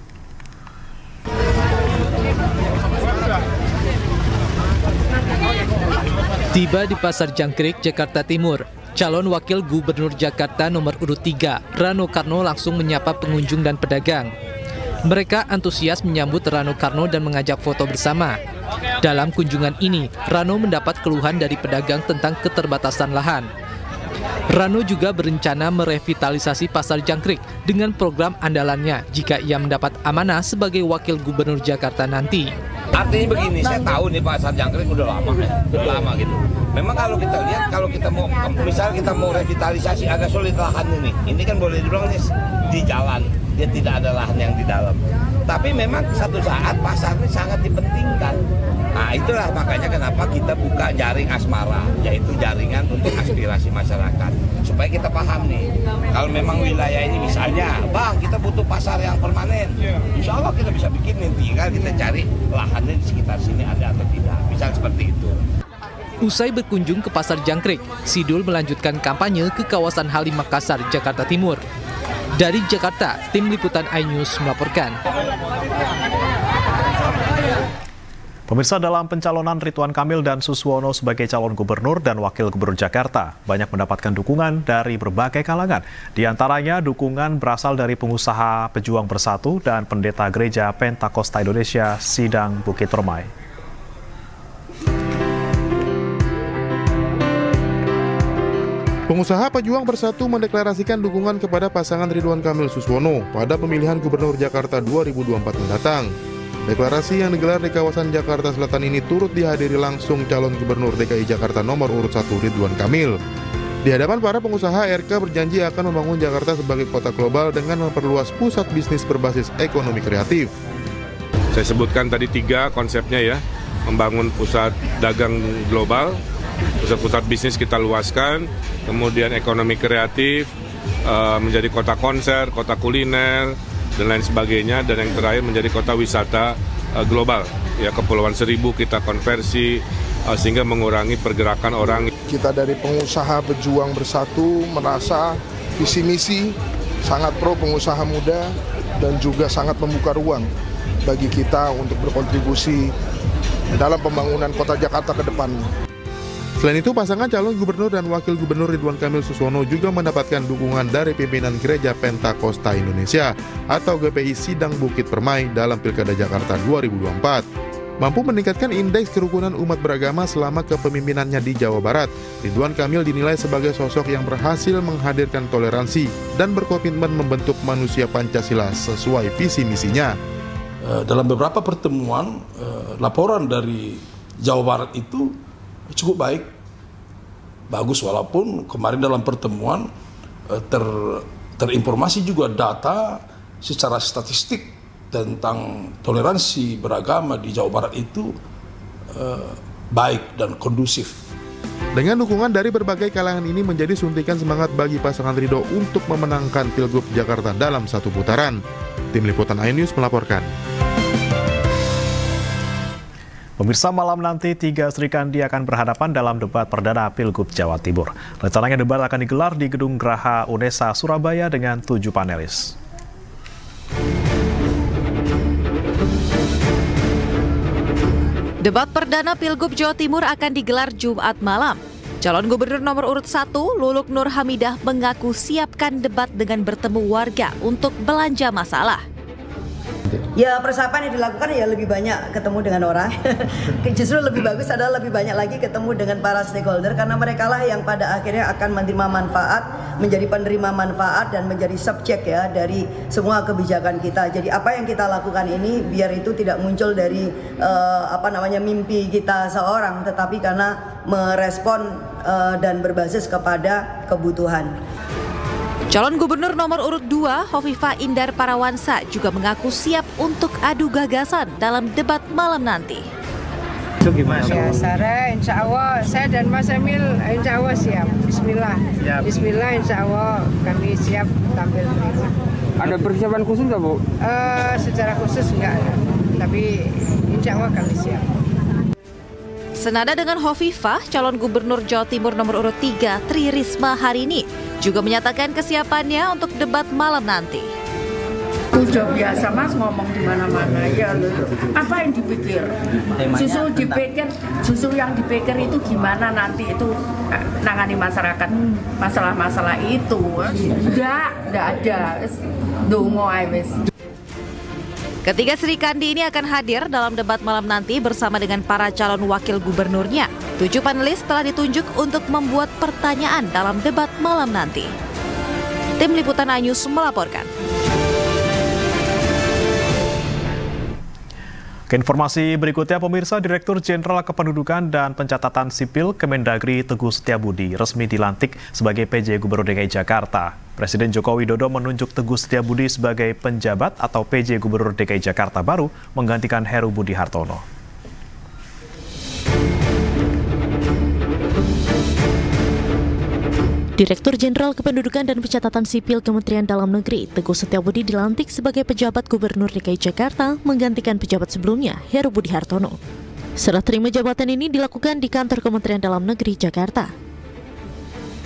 Tiba di Pasar Jangkrik, Jakarta Timur, calon wakil gubernur Jakarta nomor urut 3 Rano Karno langsung menyapa pengunjung dan pedagang. Mereka antusias menyambut Rano Karno dan mengajak foto bersama. Dalam kunjungan ini, Rano mendapat keluhan dari pedagang tentang keterbatasan lahan. Rano juga berencana merevitalisasi Pasar Jangkrik dengan program andalannya jika ia mendapat amanah sebagai wakil gubernur Jakarta nanti. Artinya begini, saya tahu nih Pasar Jangkrik udah lama gitu. Memang kalau kita lihat, kalau kita mau, misal kita mau revitalisasi agak sulit lahan ini kan boleh dibilang di jalan, dia tidak ada lahan yang di dalam. Tapi memang satu saat pasar ini sangat dipentingkan. Nah itulah makanya kenapa kita buka jaring asmara, yaitu jaringan untuk aspirasi masyarakat. Supaya kita paham nih, kalau memang wilayah ini misalnya, bang kita butuh pasar yang permanen, insya Allah kita bisa bikin nih, tinggal kita cari lahannya di sekitar sini ada atau tidak, misal seperti itu. Usai berkunjung ke Pasar Jangkrik, Sidul melanjutkan kampanye ke kawasan Halim Makassar, Jakarta Timur. Dari Jakarta, Tim Liputan iNews melaporkan. Pemirsa, dalam pencalonan Ridwan Kamil dan Suswono sebagai calon gubernur dan wakil gubernur Jakarta, banyak mendapatkan dukungan dari berbagai kalangan. Di antaranya, dukungan berasal dari pengusaha Pejuang Bersatu dan pendeta gereja Pentakosta Indonesia Sidang Bukit Permai. Pengusaha Pejuang Bersatu mendeklarasikan dukungan kepada pasangan Ridwan Kamil Suswono pada pemilihan Gubernur Jakarta 2024 mendatang. Deklarasi yang digelar di kawasan Jakarta Selatan ini turut dihadiri langsung calon Gubernur DKI Jakarta nomor urut 1 Ridwan Kamil. Di hadapan para pengusaha, RK berjanji akan membangun Jakarta sebagai kota global dengan memperluas pusat bisnis berbasis ekonomi kreatif. Saya sebutkan tadi 3 konsepnya ya, membangun pusat dagang global, pusat-pusat bisnis kita luaskan, kemudian ekonomi kreatif, menjadi kota konser, kota kuliner, dan lain sebagainya, dan yang terakhir menjadi kota wisata global. Ya, Kepulauan Seribu kita konversi sehingga mengurangi pergerakan orang. Kita dari pengusaha Pejuang Bersatu merasa visi misi sangat pro pengusaha muda dan juga sangat membuka ruang bagi kita untuk berkontribusi dalam pembangunan kota Jakarta ke depan. Selain itu, pasangan calon gubernur dan wakil gubernur Ridwan Kamil Suswono juga mendapatkan dukungan dari pimpinan Gereja Pentakosta Indonesia atau GPI Sidang Bukit Permai dalam Pilkada Jakarta 2024. Mampu meningkatkan indeks kerukunan umat beragama selama kepemimpinannya di Jawa Barat, Ridwan Kamil dinilai sebagai sosok yang berhasil menghadirkan toleransi dan berkomitmen membentuk manusia Pancasila sesuai visi misinya. Dalam beberapa pertemuan, laporan dari Jawa Barat itu cukup baik, bagus, walaupun kemarin dalam pertemuan terinformasi juga data secara statistik tentang toleransi beragama di Jawa Barat itu baik dan kondusif. Dengan dukungan dari berbagai kalangan ini menjadi suntikan semangat bagi pasangan Ridho untuk memenangkan Pilgub Jakarta dalam 1 putaran. Tim Liputan iNews melaporkan. Pemirsa, malam nanti 3 Serikandi akan berhadapan dalam debat perdana Pilgub Jawa Timur. Rencananya debat akan digelar di Gedung Graha Unesa, Surabaya dengan 7 panelis. Debat perdana Pilgub Jawa Timur akan digelar Jumat malam. Calon Gubernur nomor urut 1, Luluk Nur Hamidah, mengaku siapkan debat dengan bertemu warga untuk belanja masalah. Ya, persiapan yang dilakukan ya lebih banyak ketemu dengan orang. Justru lebih bagus adalah lebih banyak lagi ketemu dengan para stakeholder, karena mereka lah yang pada akhirnya akan menerima manfaat, menjadi penerima manfaat dan menjadi subjek ya dari semua kebijakan kita. Jadi apa yang kita lakukan ini biar itu tidak muncul dari mimpi kita seorang, tetapi karena merespon dan berbasis kepada kebutuhan. Calon Gubernur nomor urut 2, Hovifah Indar Parawansa, juga mengaku siap untuk adu gagasan dalam debat malam nanti. Ya, Sarah, insya Allah, saya dan Mas Emil, insya Allah siap. Bismillah, Bismillah, insya Allah kami siap tampil. Ada persiapan khusus nggak, Bu? Secara khusus enggak, tapi insya Allah kami siap. Senada dengan Hovifah, calon Gubernur Jawa Timur nomor urut 3, Tri Risma hari ini, juga menyatakan kesiapannya untuk debat malam nanti. Sudah biasa Mas ngomong di mana-mana, ya loh. Apa yang dipikir? Justru yang dipikir itu gimana nanti itu nangani masyarakat masalah-masalah itu. Enggak ada. Dongo ae wis. Ketiga Serikandi ini akan hadir dalam debat malam nanti bersama dengan para calon wakil gubernurnya. 7 panelis telah ditunjuk untuk membuat pertanyaan dalam debat malam nanti. Tim Liputan iNews melaporkan. Ke informasi berikutnya, pemirsa, Direktur Jenderal Kependudukan dan Pencatatan Sipil Kemendagri Teguh Setiabudi resmi dilantik sebagai PJ Gubernur DKI Jakarta. Presiden Joko Widodo menunjuk Teguh Setiabudi sebagai penjabat atau PJ Gubernur DKI Jakarta baru menggantikan Heru Budi Hartono. Direktur Jenderal Kependudukan dan Pencatatan Sipil Kementerian Dalam Negeri, Teguh Setiabudi dilantik sebagai pejabat Gubernur DKI Jakarta menggantikan pejabat sebelumnya, Heru Budi Hartono. Serah terima jabatan ini dilakukan di kantor Kementerian Dalam Negeri Jakarta.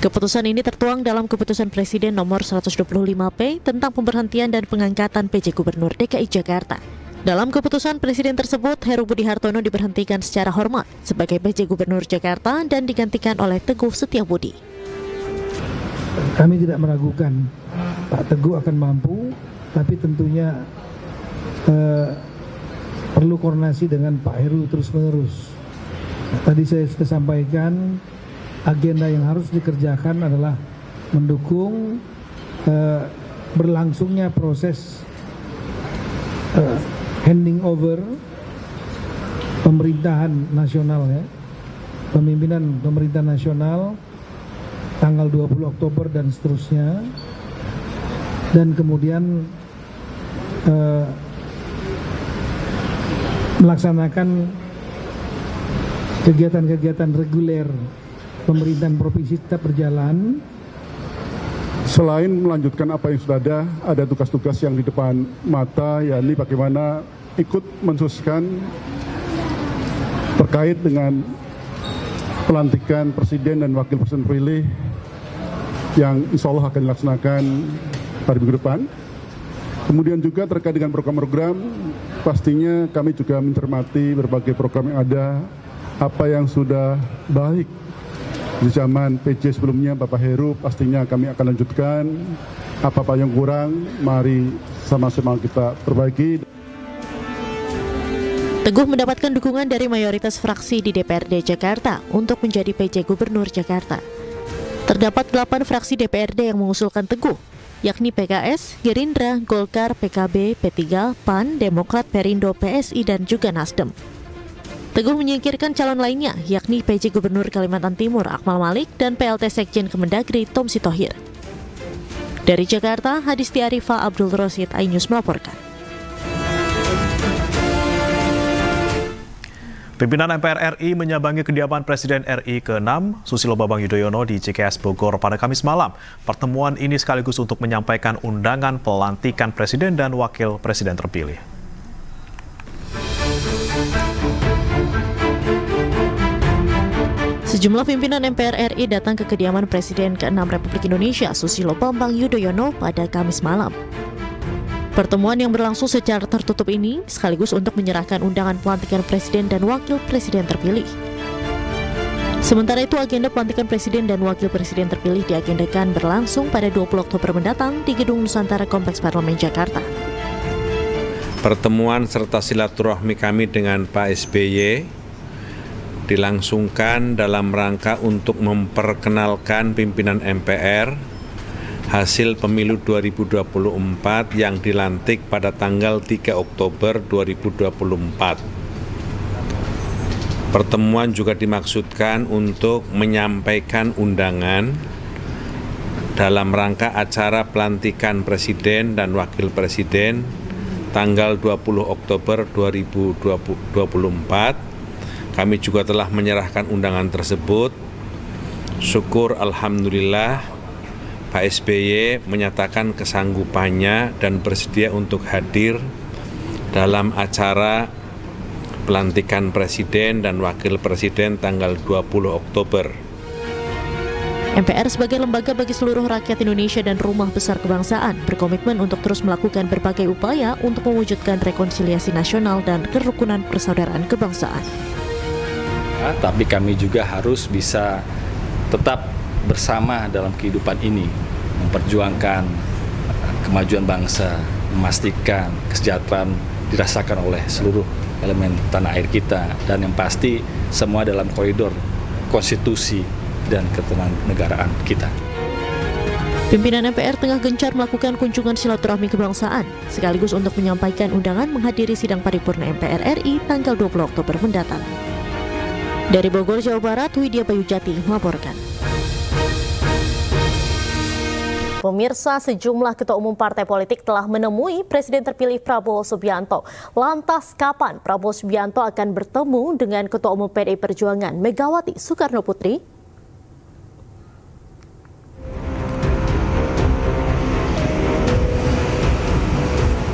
Keputusan ini tertuang dalam Keputusan Presiden Nomor 125P tentang pemberhentian dan pengangkatan PJ Gubernur DKI Jakarta. Dalam keputusan Presiden tersebut, Heru Budi Hartono diberhentikan secara hormat sebagai PJ Gubernur Jakarta dan digantikan oleh Teguh Setiabudi. Kami tidak meragukan Pak Teguh akan mampu, tapi tentunya perlu koordinasi dengan Pak Heru terus-menerus. Nah, tadi saya sudah sampaikan, agenda yang harus dikerjakan adalah mendukung berlangsungnya proses handing over pemerintahan nasional, ya, pemimpinan pemerintah nasional tanggal 20 Oktober dan seterusnya, dan kemudian melaksanakan kegiatan-kegiatan reguler pemerintahan provinsi tetap berjalan. Selain melanjutkan apa yang sudah ada tugas-tugas yang di depan mata, yakni bagaimana ikut mensukseskan terkait dengan pelantikan Presiden dan Wakil Presiden terpilih yang insya Allah akan dilaksanakan pada minggu depan. Kemudian juga terkait dengan program-program, pastinya kami juga mencermati berbagai program yang ada, apa yang sudah baik di zaman PJ sebelumnya Bapak Heru, pastinya kami akan lanjutkan. Apa-apa yang kurang, mari sama-sama kita perbaiki. Teguh mendapatkan dukungan dari mayoritas fraksi di DPRD Jakarta untuk menjadi PJ Gubernur Jakarta. Terdapat 8 fraksi DPRD yang mengusulkan Teguh, yakni PKS, Gerindra, Golkar, PKB, P3, PAN, Demokrat, Perindo, PSI, dan juga Nasdem. Teguh menyingkirkan calon lainnya, yakni PJ Gubernur Kalimantan Timur Akmal Malik dan PLT Sekjen Kemendagri Tom Sitohir. Dari Jakarta, Hadisti Arifah Abdul Rosid, iNews melaporkan. Pimpinan MPR RI menyambangi kediaman Presiden RI ke-6 Susilo Bambang Yudhoyono di CKS Bogor pada Kamis malam. Pertemuan ini sekaligus untuk menyampaikan undangan pelantikan Presiden dan Wakil Presiden terpilih. Sejumlah pimpinan MPR RI datang ke kediaman Presiden ke-6 Republik Indonesia, Susilo Bambang Yudhoyono, pada Kamis malam. Pertemuan yang berlangsung secara tertutup ini sekaligus untuk menyerahkan undangan pelantikan Presiden dan Wakil Presiden terpilih. Sementara itu, agenda pelantikan Presiden dan Wakil Presiden terpilih diagendakan berlangsung pada 20 Oktober mendatang di Gedung Nusantara Kompleks Parlemen Jakarta. Pertemuan serta silaturahmi kami dengan Pak SBY dilangsungkan dalam rangka untuk memperkenalkan pimpinan MPR hasil pemilu 2024 yang dilantik pada tanggal 3 Oktober 2024. Pertemuan juga dimaksudkan untuk menyampaikan undangan dalam rangka acara pelantikan Presiden dan Wakil Presiden tanggal 20 Oktober 2024. Kami juga telah menyerahkan undangan tersebut. Syukur alhamdulillah Pak SBY menyatakan kesanggupannya dan bersedia untuk hadir dalam acara pelantikan Presiden dan Wakil Presiden tanggal 20 Oktober. MPR sebagai lembaga bagi seluruh rakyat Indonesia dan rumah besar kebangsaan berkomitmen untuk terus melakukan berbagai upaya untuk mewujudkan rekonsiliasi nasional dan kerukunan persaudaraan kebangsaan. Tapi kami juga harus bisa tetap bersama dalam kehidupan ini, memperjuangkan kemajuan bangsa, memastikan kesejahteraan dirasakan oleh seluruh elemen tanah air kita, dan yang pasti semua dalam koridor konstitusi dan ketenaganegaraan kita. Pimpinan MPR tengah gencar melakukan kunjungan silaturahmi kebangsaan, sekaligus untuk menyampaikan undangan menghadiri sidang paripurna MPR RI tanggal 20 Oktober mendatang. Dari Bogor, Jawa Barat, Widya Bayujati melaporkan. Pemirsa, sejumlah ketua umum partai politik telah menemui Presiden terpilih Prabowo Subianto. Lantas kapan Prabowo Subianto akan bertemu dengan Ketua Umum PDI Perjuangan Megawati Soekarnoputri?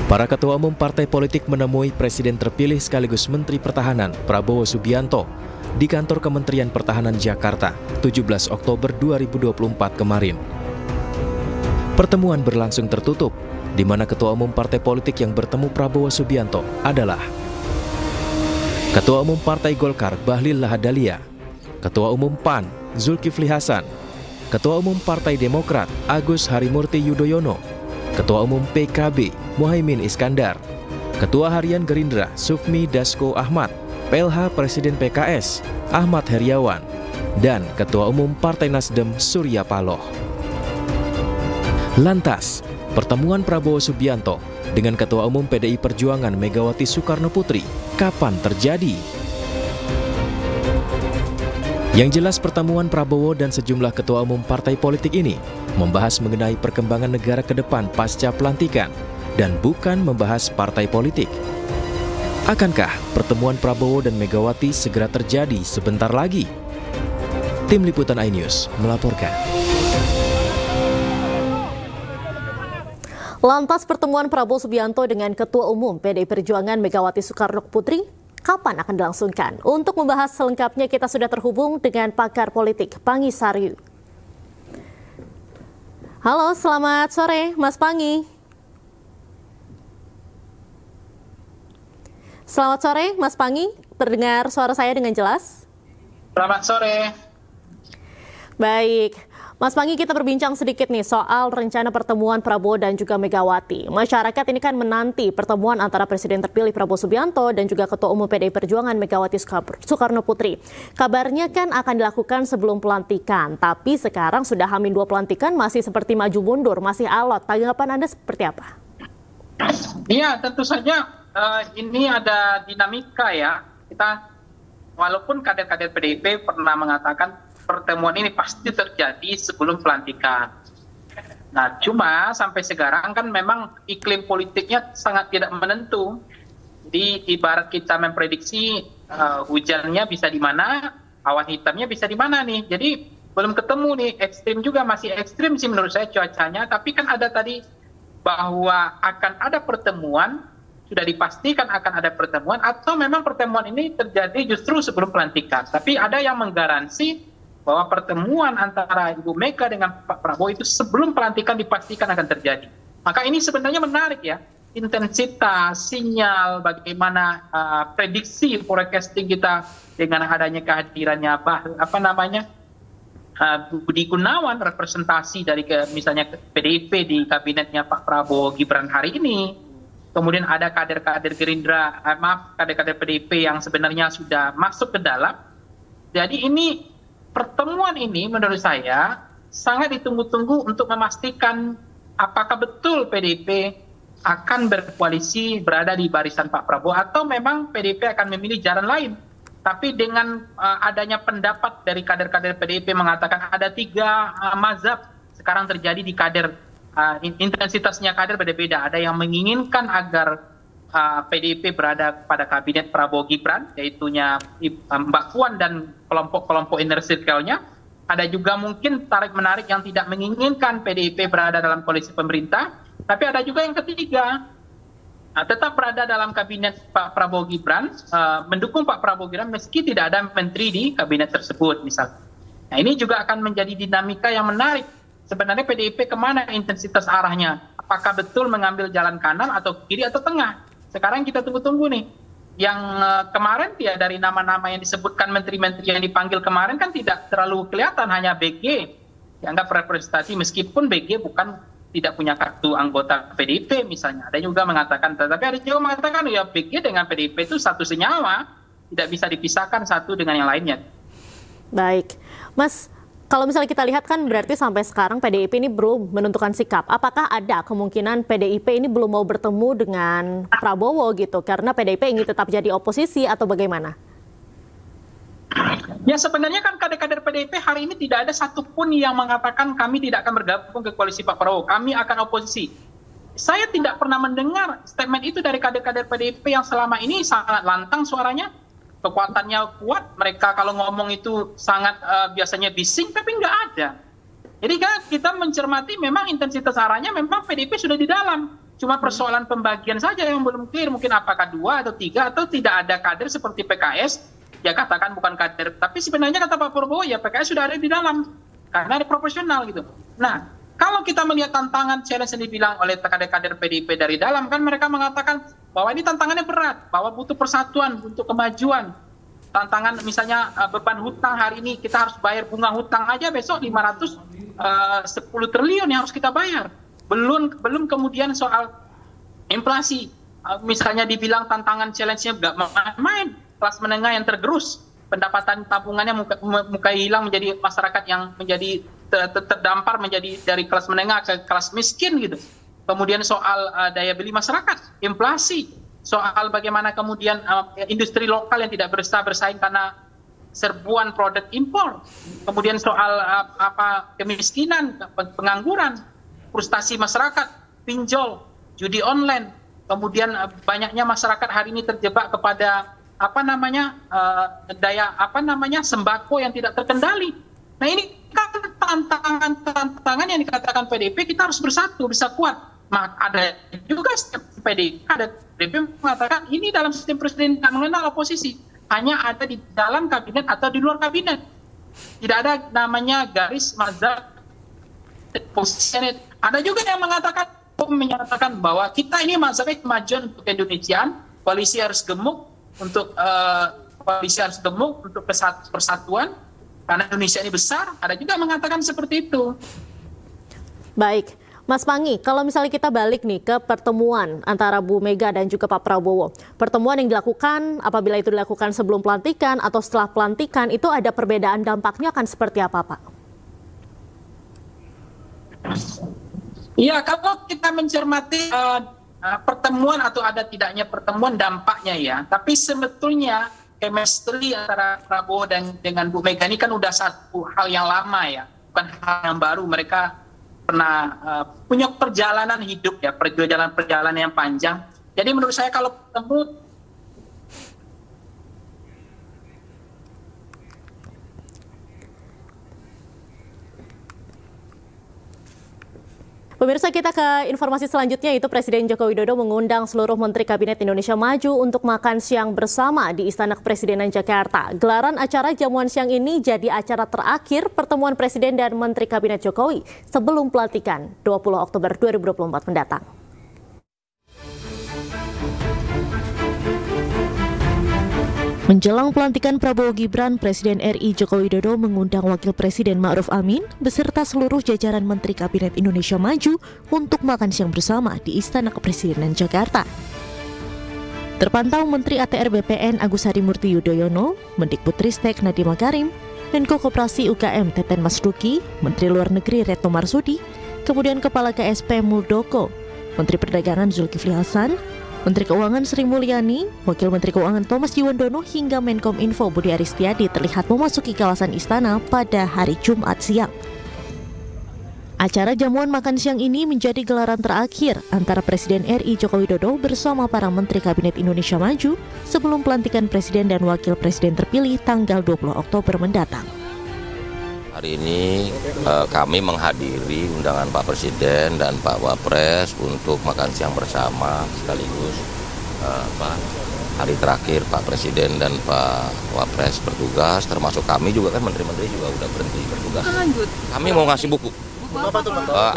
Para ketua umum partai politik menemui Presiden terpilih sekaligus Menteri Pertahanan Prabowo Subianto di kantor Kementerian Pertahanan Jakarta 17 Oktober 2024 kemarin. Pertemuan berlangsung tertutup, di mana ketua umum partai politik yang bertemu Prabowo Subianto adalah Ketua Umum Partai Golkar Bahlil Lahadalia, Ketua Umum PAN Zulkifli Hasan, Ketua Umum Partai Demokrat Agus Harimurti Yudhoyono, Ketua Umum PKB Muhaimin Iskandar, Ketua Harian Gerindra Sufmi Dasko Ahmad, PLH Presiden PKS Ahmad Heriawan, dan Ketua Umum Partai Nasdem Surya Paloh. Lantas, pertemuan Prabowo Subianto dengan Ketua Umum PDI Perjuangan Megawati Soekarnoputri kapan terjadi? Yang jelas, pertemuan Prabowo dan sejumlah ketua umum partai politik ini membahas mengenai perkembangan negara ke depan pasca pelantikan dan bukan membahas partai politik. Akankah pertemuan Prabowo dan Megawati segera terjadi sebentar lagi? Tim Liputan iNews melaporkan. Lantas pertemuan Prabowo Subianto dengan Ketua Umum PDI Perjuangan Megawati Soekarnoputri kapan akan dilangsungkan? Untuk membahas selengkapnya kita sudah terhubung dengan pakar politik Pangi Saryu. Halo, selamat sore Mas Pangi. Selamat sore Mas Pangi, terdengar suara saya dengan jelas? Selamat sore. Baik, Mas Pangi, kita berbincang sedikit nih soal rencana pertemuan Prabowo dan juga Megawati. Masyarakat ini kan menanti pertemuan antara Presiden terpilih Prabowo Subianto dan juga Ketua Umum PDI Perjuangan Megawati Soekarnoputri. Kabarnya kan akan dilakukan sebelum pelantikan, tapi sekarang sudah H-2 pelantikan masih seperti maju mundur, masih alot. Tanggapan Anda seperti apa? Iya, tentu saja ini ada dinamika ya. Kita walaupun kader-kader PDIP pernah mengatakan pertemuan ini pasti terjadi sebelum pelantikan. Nah, cuma sampai sekarang kan memang iklim politiknya sangat tidak menentu. Jadi ibarat kita memprediksi hujannya bisa di mana, awan hitamnya bisa di mana nih. Jadi belum ketemu nih, ekstrim juga masih ekstrim sih menurut saya cuacanya. Tapi kan ada tadi bahwa akan ada pertemuan, sudah dipastikan akan ada pertemuan, atau memang pertemuan ini terjadi justru sebelum pelantikan. Tapi ada yang menggaransi bahwa pertemuan antara Ibu Mega dengan Pak Prabowo itu sebelum pelantikan dipastikan akan terjadi. Maka ini sebenarnya menarik ya, intensitas, sinyal, bagaimana prediksi forecasting kita dengan adanya kehadirannya Budi Gunawan, representasi dari misalnya PDIP di kabinetnya Pak Prabowo Gibran hari ini. Kemudian ada kader-kader Gerindra, kader-kader PDIP yang sebenarnya sudah masuk ke dalam. Jadi ini pertemuan ini menurut saya sangat ditunggu-tunggu untuk memastikan apakah betul PDIP akan berkoalisi berada di barisan Pak Prabowo atau memang PDIP akan memilih jalan lain. Tapi dengan adanya pendapat dari kader-kader PDIP mengatakan ada tiga mazhab sekarang terjadi di kader, intensitasnya kader beda-beda. Ada yang menginginkan agar PDIP berada pada kabinet Prabowo Gibran, yaitunya Mbak Puan dan kelompok-kelompok inner circle-nya. Ada juga mungkin tarik-menarik yang tidak menginginkan PDIP berada dalam koalisi pemerintah. Tapi ada juga yang ketiga, tetap berada dalam kabinet Pak Prabowo Gibran, mendukung Pak Prabowo Gibran meski tidak ada menteri di kabinet tersebut misalnya. Nah, ini juga akan menjadi dinamika yang menarik. Sebenarnya PDIP kemana intensitas arahnya? Apakah betul mengambil jalan kanan atau kiri atau tengah? Sekarang kita tunggu-tunggu nih. Yang kemarin ya dari nama-nama yang disebutkan menteri-menteri yang dipanggil kemarin kan tidak terlalu kelihatan, hanya BG dianggap representasi meskipun BG bukan tidak punya kartu anggota PDIP misalnya. Ada juga mengatakan, tetapi ada juga mengatakan ya BG dengan PDIP itu satu senyawa, tidak bisa dipisahkan satu dengan yang lainnya. Baik, Mas. Kalau misalnya kita lihat kan berarti sampai sekarang PDIP ini belum menentukan sikap. Apakah ada kemungkinan PDIP ini belum mau bertemu dengan Prabowo gitu karena PDIP ingin tetap jadi oposisi atau bagaimana? Ya sebenarnya kan kader-kader PDIP hari ini tidak ada satupun yang mengatakan kami tidak akan bergabung ke koalisi Pak Prabowo, kami akan oposisi. Saya tidak pernah mendengar statement itu dari kader-kader PDIP yang selama ini sangat lantang suaranya. Kekuatannya kuat, mereka kalau ngomong itu sangat biasanya bising, tapi nggak ada. Jadi kan kita mencermati memang intensitas arahnya memang PDIP sudah di dalam. Cuma persoalan pembagian saja yang belum clear, mungkin apakah 2 atau 3 atau tidak ada kader seperti PKS, ya katakan bukan kader, tapi sebenarnya kata Pak Prabowo ya PKS sudah ada di dalam, karena ada proporsional gitu. Nah, kalau kita melihat tantangan challenge yang dibilang oleh kader-kader PDIP dari dalam, kan mereka mengatakan bahwa ini tantangannya berat, bahwa butuh persatuan, butuh kemajuan. Tantangan misalnya beban hutang hari ini, kita harus bayar bunga hutang aja besok 510 triliun yang harus kita bayar. Belum kemudian soal inflasi, misalnya dibilang tantangan challenge-nya nggak main-main, kelas menengah yang tergerus, pendapatan tabungannya muka hilang, menjadi masyarakat yang menjadi terdampar menjadi dari kelas menengah ke kelas miskin gitu. Kemudian soal daya beli masyarakat, inflasi, soal bagaimana kemudian industri lokal yang tidak bersaing karena serbuan produk impor, kemudian soal kemiskinan, pengangguran, frustasi masyarakat, pinjol, judi online, kemudian banyaknya masyarakat hari ini terjebak kepada sembako yang tidak terkendali. Nah ini kan tantangan yang dikatakan PDIP, kita harus bersatu, bisa kuat. Maka ada juga PDIP, ada PDIP mengatakan ini dalam sistem presiden tidak mengenal oposisi, hanya ada di dalam kabinet atau di luar kabinet. Tidak ada namanya garis mazhab posisi. Ada juga yang menyatakan bahwa kita ini mazhabnya kemajuan untuk keindonesiaan, koalisi harus gemuk untuk persatuan karena Indonesia ini besar. Ada juga mengatakan seperti itu. Baik, Mas Panggi, kalau misalnya kita balik nih ke pertemuan antara Bu Mega dan juga Pak Prabowo, pertemuan yang dilakukan, apabila itu dilakukan sebelum pelantikan atau setelah pelantikan, itu ada perbedaan dampaknya akan seperti apa, Pak? Iya, kalau kita mencermati pertemuan atau ada tidaknya pertemuan dampaknya ya, tapi sebetulnya chemistry antara Prabowo dan dengan Bu Mega ini kan udah satu hal yang lama ya, bukan hal yang baru. Mereka pernah punya perjalanan hidup ya, perjalanan yang panjang. Jadi menurut saya kalau ketemu Pemirsa, kita ke informasi selanjutnya, itu Presiden Joko Widodo mengundang seluruh Menteri Kabinet Indonesia Maju untuk makan siang bersama di Istana Kepresidenan Jakarta. Gelaran acara jamuan siang ini jadi acara terakhir pertemuan Presiden dan Menteri Kabinet Jokowi sebelum pelantikan 20 Oktober 2024 mendatang. Menjelang pelantikan Prabowo Gibran, Presiden RI Joko Widodo mengundang Wakil Presiden Ma'ruf Amin beserta seluruh jajaran Menteri Kabinet Indonesia Maju untuk makan siang bersama di Istana Kepresidenan Jakarta. Terpantau Menteri ATR BPN Agus Harimurti Yudhoyono, Mendikbudristek Nadiem Makarim, Menko Koperasi UKM Teten Masduki, Menteri Luar Negeri Retno Marsudi, kemudian Kepala KSP Muldoko, Menteri Perdagangan Zulkifli Hasan, Menteri Keuangan Sri Mulyani, Wakil Menteri Keuangan Thomas Yuwandono hingga Menkominfo Budi Aristiadi terlihat memasuki kawasan istana pada hari Jumat siang. Acara jamuan makan siang ini menjadi gelaran terakhir antara Presiden RI Joko Widodo bersama para Menteri Kabinet Indonesia Maju sebelum pelantikan Presiden dan Wakil Presiden terpilih tanggal 20 Oktober mendatang. Hari ini kami menghadiri undangan Pak Presiden dan Pak Wapres untuk makan siang bersama sekaligus hari terakhir Pak Presiden dan Pak Wapres bertugas, termasuk kami juga kan, menteri-menteri juga udah berhenti bertugas. Kami mau ngasih buku.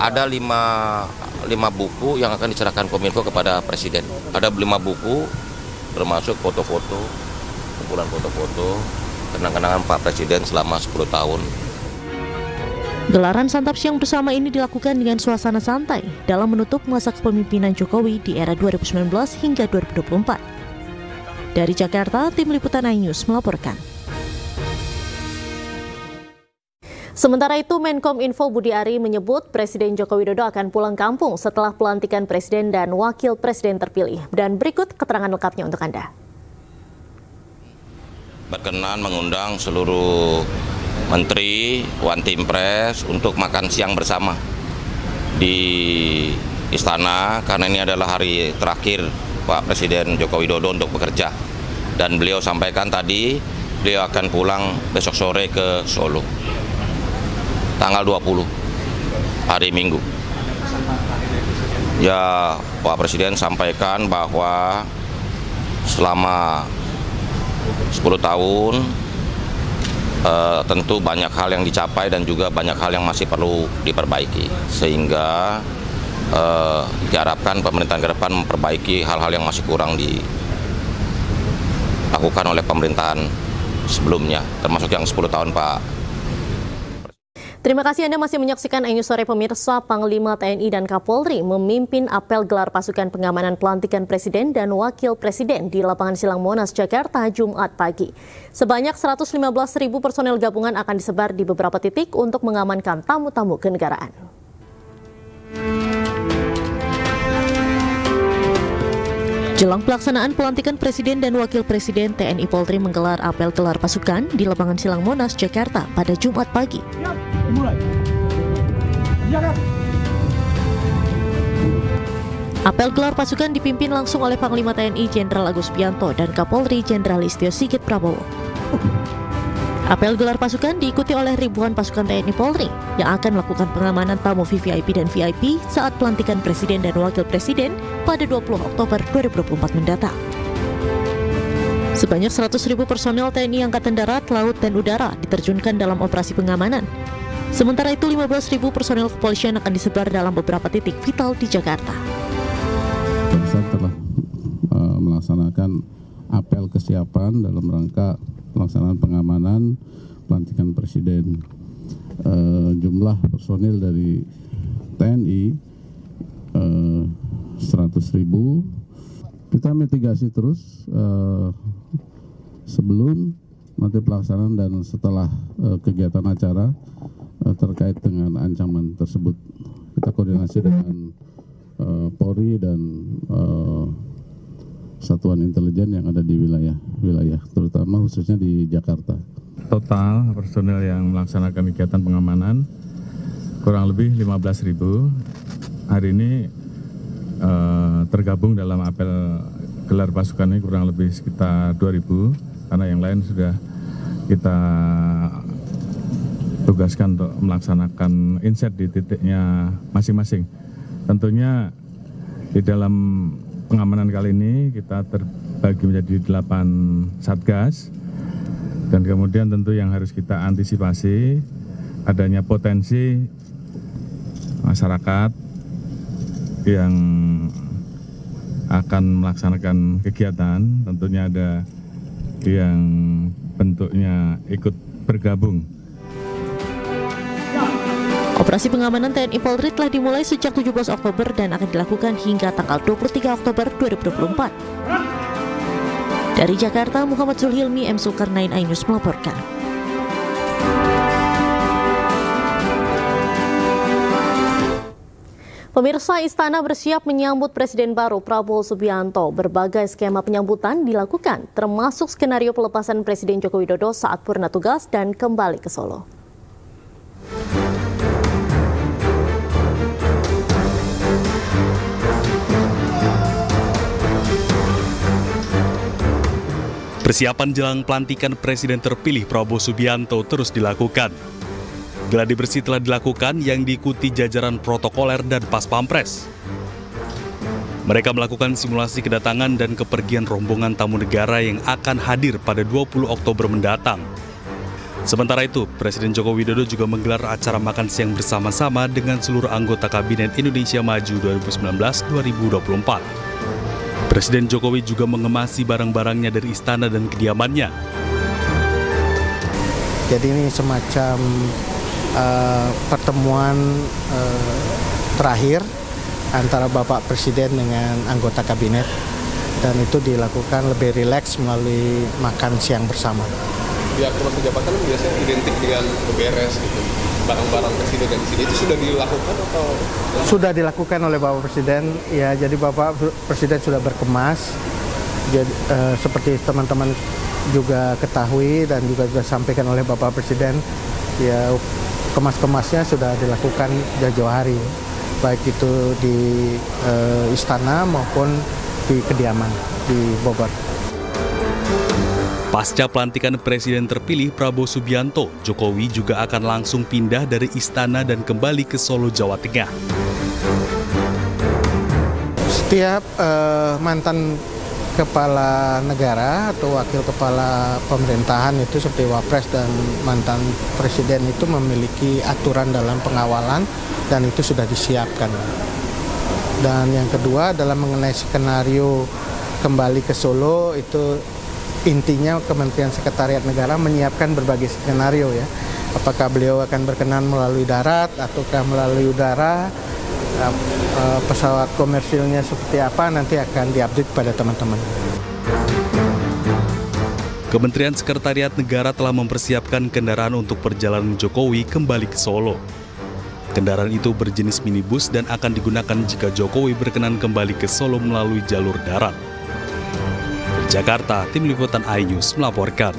Ada lima buku yang akan diserahkan Kominfo kepada Presiden. Ada 5 buku termasuk foto-foto, kumpulan foto-foto kenang-kenangan Pak Presiden selama 10 tahun. Gelaran santap siang bersama ini dilakukan dengan suasana santai dalam menutup masa kepemimpinan Jokowi di era 2019 hingga 2024. Dari Jakarta, Tim Liputan iNews melaporkan. Sementara itu, Menkominfo Budi Ari menyebut Presiden Joko Widodo akan pulang kampung setelah pelantikan Presiden dan Wakil Presiden terpilih. Dan berikut keterangan lengkapnya untuk Anda. Berkenan mengundang seluruh Menteri, Wantimpres untuk makan siang bersama di Istana, karena ini adalah hari terakhir Pak Presiden Joko Widodo untuk bekerja. Dan beliau sampaikan tadi, beliau akan pulang besok sore ke Solo, tanggal 20, hari Minggu. Ya, Pak Presiden sampaikan bahwa selama 10 tahun tentu banyak hal yang dicapai dan juga banyak hal yang masih perlu diperbaiki. Sehingga diharapkan pemerintahan ke depan memperbaiki hal-hal yang masih kurang dilakukan oleh pemerintahan sebelumnya, termasuk yang 10 tahun, Pak. Terima kasih Anda masih menyaksikan iNews Sore Pemirsa. Panglima TNI dan Kapolri memimpin apel gelar pasukan pengamanan pelantikan Presiden dan Wakil Presiden di Lapangan Silang Monas, Jakarta, Jumat pagi. Sebanyak 115.000 personel gabungan akan disebar di beberapa titik untuk mengamankan tamu-tamu kenegaraan. Jelang pelaksanaan pelantikan Presiden dan Wakil Presiden, TNI Polri menggelar apel gelar pasukan di Lapangan Silang Monas, Jakarta pada Jumat pagi. Apel gelar pasukan dipimpin langsung oleh Panglima TNI Jenderal Agus Subianto dan Kapolri Jenderal Listio Sigit Prabowo. Apel gelar pasukan diikuti oleh ribuan pasukan TNI Polri yang akan melakukan pengamanan tamu VVIP dan VIP saat pelantikan Presiden dan Wakil Presiden pada 20 Oktober 2024 mendatang. Sebanyak 100.000 personel TNI Angkatan Darat, Laut, dan Udara diterjunkan dalam operasi pengamanan. Sementara itu, 15.000 personel kepolisian akan disebar dalam beberapa titik vital di Jakarta. Pusat telah melaksanakan apel kesiapan dalam rangka pelaksanaan pengamanan pelantikan Presiden. Jumlah personil dari TNI 100.000. Kita mitigasi terus sebelum, nanti pelaksanaan, dan setelah kegiatan acara terkait dengan ancaman tersebut. Kita koordinasi dengan Polri dan satuan intelijen yang ada di wilayah, terutama khususnya di Jakarta. Total personel yang melaksanakan kegiatan pengamanan kurang lebih 15.000. Hari ini tergabung dalam apel gelar pasukan ini kurang lebih sekitar 2.000, karena yang lain sudah kita tugaskan untuk melaksanakan inset di titiknya masing-masing. Tentunya di dalam pengamanan kali ini kita terbagi menjadi 8 satgas, dan kemudian tentu yang harus kita antisipasi adanya potensi masyarakat yang akan melaksanakan kegiatan. Tentunya ada yang bentuknya ikut bergabung. Operasi pengamanan TNI Polri telah dimulai sejak 17 Oktober dan akan dilakukan hingga tanggal 23 Oktober 2024. Dari Jakarta, Muhammad Zulhilmi, M. Sukarnain, iNews melaporkan. Pemirsa, Istana bersiap menyambut Presiden baru Prabowo Subianto. Berbagai skema penyambutan dilakukan, termasuk skenario pelepasan Presiden Joko Widodo saat purna tugas dan kembali ke Solo. Persiapan jelang pelantikan Presiden terpilih Prabowo Subianto terus dilakukan. Gladi bersih telah dilakukan yang diikuti jajaran protokoler dan Paspampres. Mereka melakukan simulasi kedatangan dan kepergian rombongan tamu negara yang akan hadir pada 20 Oktober mendatang. Sementara itu, Presiden Joko Widodo juga menggelar acara makan siang bersama-sama dengan seluruh anggota Kabinet Indonesia Maju 2019-2024. Presiden Jokowi juga mengemasi barang-barangnya dari istana dan kediamannya. Jadi ini semacam pertemuan terakhir antara Bapak Presiden dengan anggota kabinet, dan itu dilakukan lebih rileks melalui makan siang bersama. Di akhir jabatan biasanya identik dengan beberes gitu, barang-barang presiden dan sini itu sudah dilakukan atau? Sudah dilakukan oleh Bapak Presiden, ya. Jadi Bapak Presiden sudah berkemas, jadi, seperti teman-teman juga ketahui dan juga sudah sampaikan oleh Bapak Presiden, ya. Kemas-kemasnya sudah dilakukan jauh-jauh hari, baik itu di istana maupun di kediaman di Bogor. Pasca pelantikan Presiden terpilih Prabowo Subianto, Jokowi juga akan langsung pindah dari istana dan kembali ke Solo, Jawa Tengah. Setiap mantan kepala negara atau wakil kepala pemerintahan itu seperti wapres dan mantan presiden itu memiliki aturan dalam pengawalan dan itu sudah disiapkan. Dan yang kedua adalah mengenai skenario kembali ke Solo, itu intinya Kementerian Sekretariat Negara menyiapkan berbagai skenario ya. Apakah beliau akan berkenan melalui darat ataukah melalui udara, pesawat komersilnya seperti apa, nanti akan diupdate pada teman-teman. Kementerian Sekretariat Negara telah mempersiapkan kendaraan untuk perjalanan Jokowi kembali ke Solo. Kendaraan itu berjenis minibus dan akan digunakan jika Jokowi berkenan kembali ke Solo melalui jalur darat. Di Jakarta, Tim Liputan iNews melaporkan.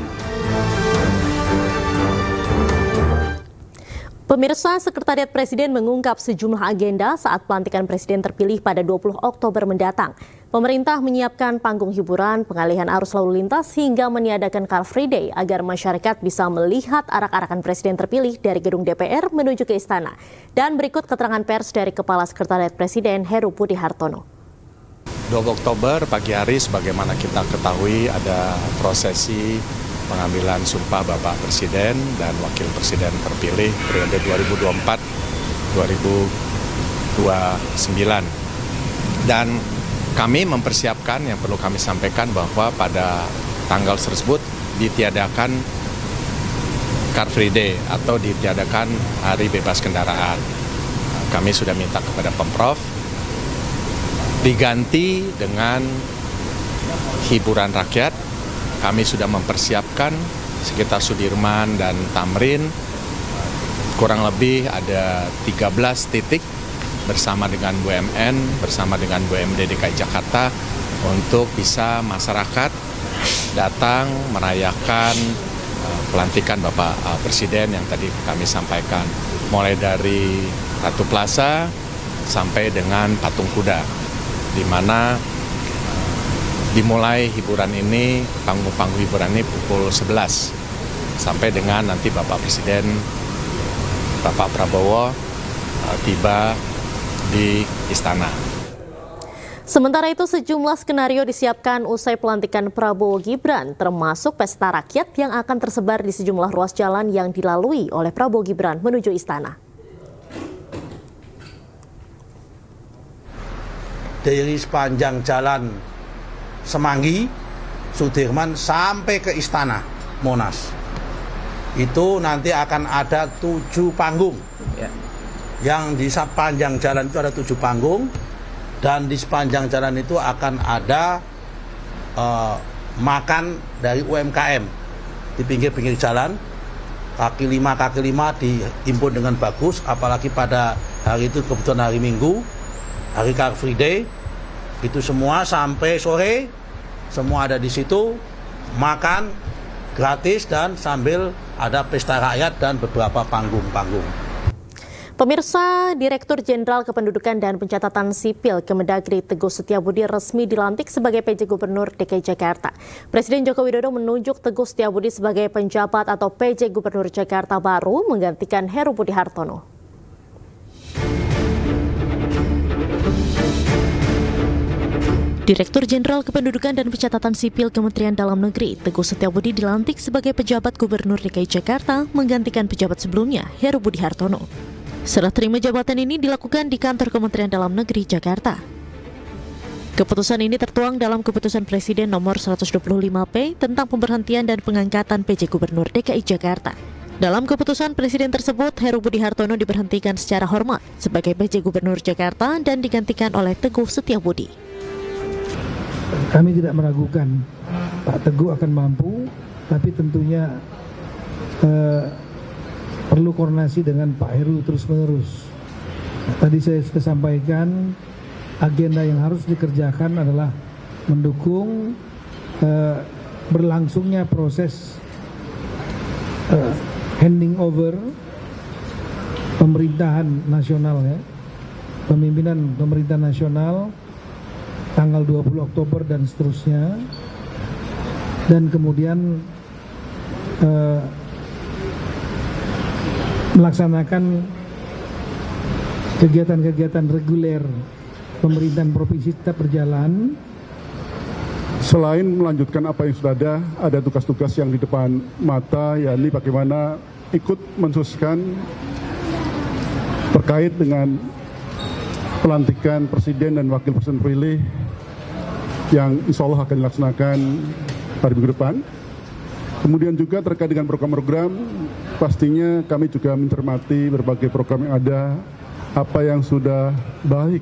Pemirsa, Sekretariat Presiden mengungkap sejumlah agenda saat pelantikan Presiden terpilih pada 20 Oktober mendatang. Pemerintah menyiapkan panggung hiburan, pengalihan arus lalu lintas, hingga meniadakan Car Free Day agar masyarakat bisa melihat arak-arakan Presiden terpilih dari gedung DPR menuju ke Istana. Dan berikut keterangan pers dari Kepala Sekretariat Presiden Heru Budi Hartono. 2 Oktober pagi hari, sebagaimana kita ketahui, ada prosesi pengambilan sumpah Bapak Presiden dan Wakil Presiden terpilih periode 2024-2029. Dan kami mempersiapkan, yang perlu kami sampaikan bahwa pada tanggal tersebut ditiadakan Car Free Day atau ditiadakan hari bebas kendaraan. Kami sudah minta kepada Pemprov diganti dengan hiburan rakyat. Kami sudah mempersiapkan sekitar Sudirman dan Tamrin, kurang lebih ada 13 titik bersama dengan BUMN, bersama dengan BUMD DKI Jakarta untuk bisa masyarakat datang merayakan pelantikan Bapak Presiden yang tadi kami sampaikan. Mulai dari Ratu Plaza sampai dengan Patung Kuda, di mana dimulai hiburan ini, panggung-panggung hiburan ini pukul 11 sampai dengan nanti Bapak Presiden, Bapak Prabowo tiba di Istana. Sementara itu sejumlah skenario disiapkan usai pelantikan Prabowo Gibran, termasuk pesta rakyat yang akan tersebar di sejumlah ruas jalan yang dilalui oleh Prabowo Gibran menuju Istana. Dari sepanjang jalan Semanggi, Sudirman sampai ke Istana Monas, itu nanti akan ada 7 panggung. Yang di sepanjang jalan itu ada 7 panggung, dan di sepanjang jalan itu akan ada makan dari UMKM di pinggir-pinggir jalan. Kaki lima dihimpun dengan bagus, apalagi pada hari itu kebetulan hari Minggu, hari Car Free Day. Itu semua sampai sore, semua ada di situ, makan gratis dan sambil ada pesta rakyat dan beberapa panggung-panggung. Pemirsa, Direktur Jenderal Kependudukan dan Pencatatan Sipil Kemendagri Teguh Setiabudi resmi dilantik sebagai PJ Gubernur DKI Jakarta. Presiden Joko Widodo menunjuk Teguh Setiabudi sebagai penjabat atau PJ Gubernur Jakarta baru menggantikan Heru Budi Hartono. Direktur Jenderal Kependudukan dan Pencatatan Sipil Kementerian Dalam Negeri, Teguh Setiabudi dilantik sebagai pejabat Gubernur DKI Jakarta menggantikan pejabat sebelumnya, Heru Budi Hartono. Serah terima jabatan ini dilakukan di kantor Kementerian Dalam Negeri Jakarta. Keputusan ini tertuang dalam Keputusan Presiden Nomor 125P tentang pemberhentian dan pengangkatan PJ Gubernur DKI Jakarta. Dalam keputusan Presiden tersebut, Heru Budi Hartono diberhentikan secara hormat sebagai PJ Gubernur Jakarta dan digantikan oleh Teguh Setiabudi. Kami tidak meragukan Pak Teguh akan mampu, tapi tentunya perlu koordinasi dengan Pak Heru terus-menerus. Nah, tadi saya sudah sampaikan, agenda yang harus dikerjakan adalah mendukung berlangsungnya proses handing over pemerintahan nasional, ya, pemimpinan pemerintahan nasional, tanggal 20 Oktober dan seterusnya, dan kemudian melaksanakan kegiatan-kegiatan reguler pemerintahan provinsi tetap berjalan. Selain melanjutkan apa yang sudah ada tugas-tugas yang di depan mata, yakni bagaimana ikut mensukseskan terkait dengan pelantikan Presiden dan Wakil Presiden terpilih yang insya Allah akan dilaksanakan pada minggu depan. Kemudian juga terkait dengan program-program, pastinya kami juga mencermati berbagai program yang ada, apa yang sudah baik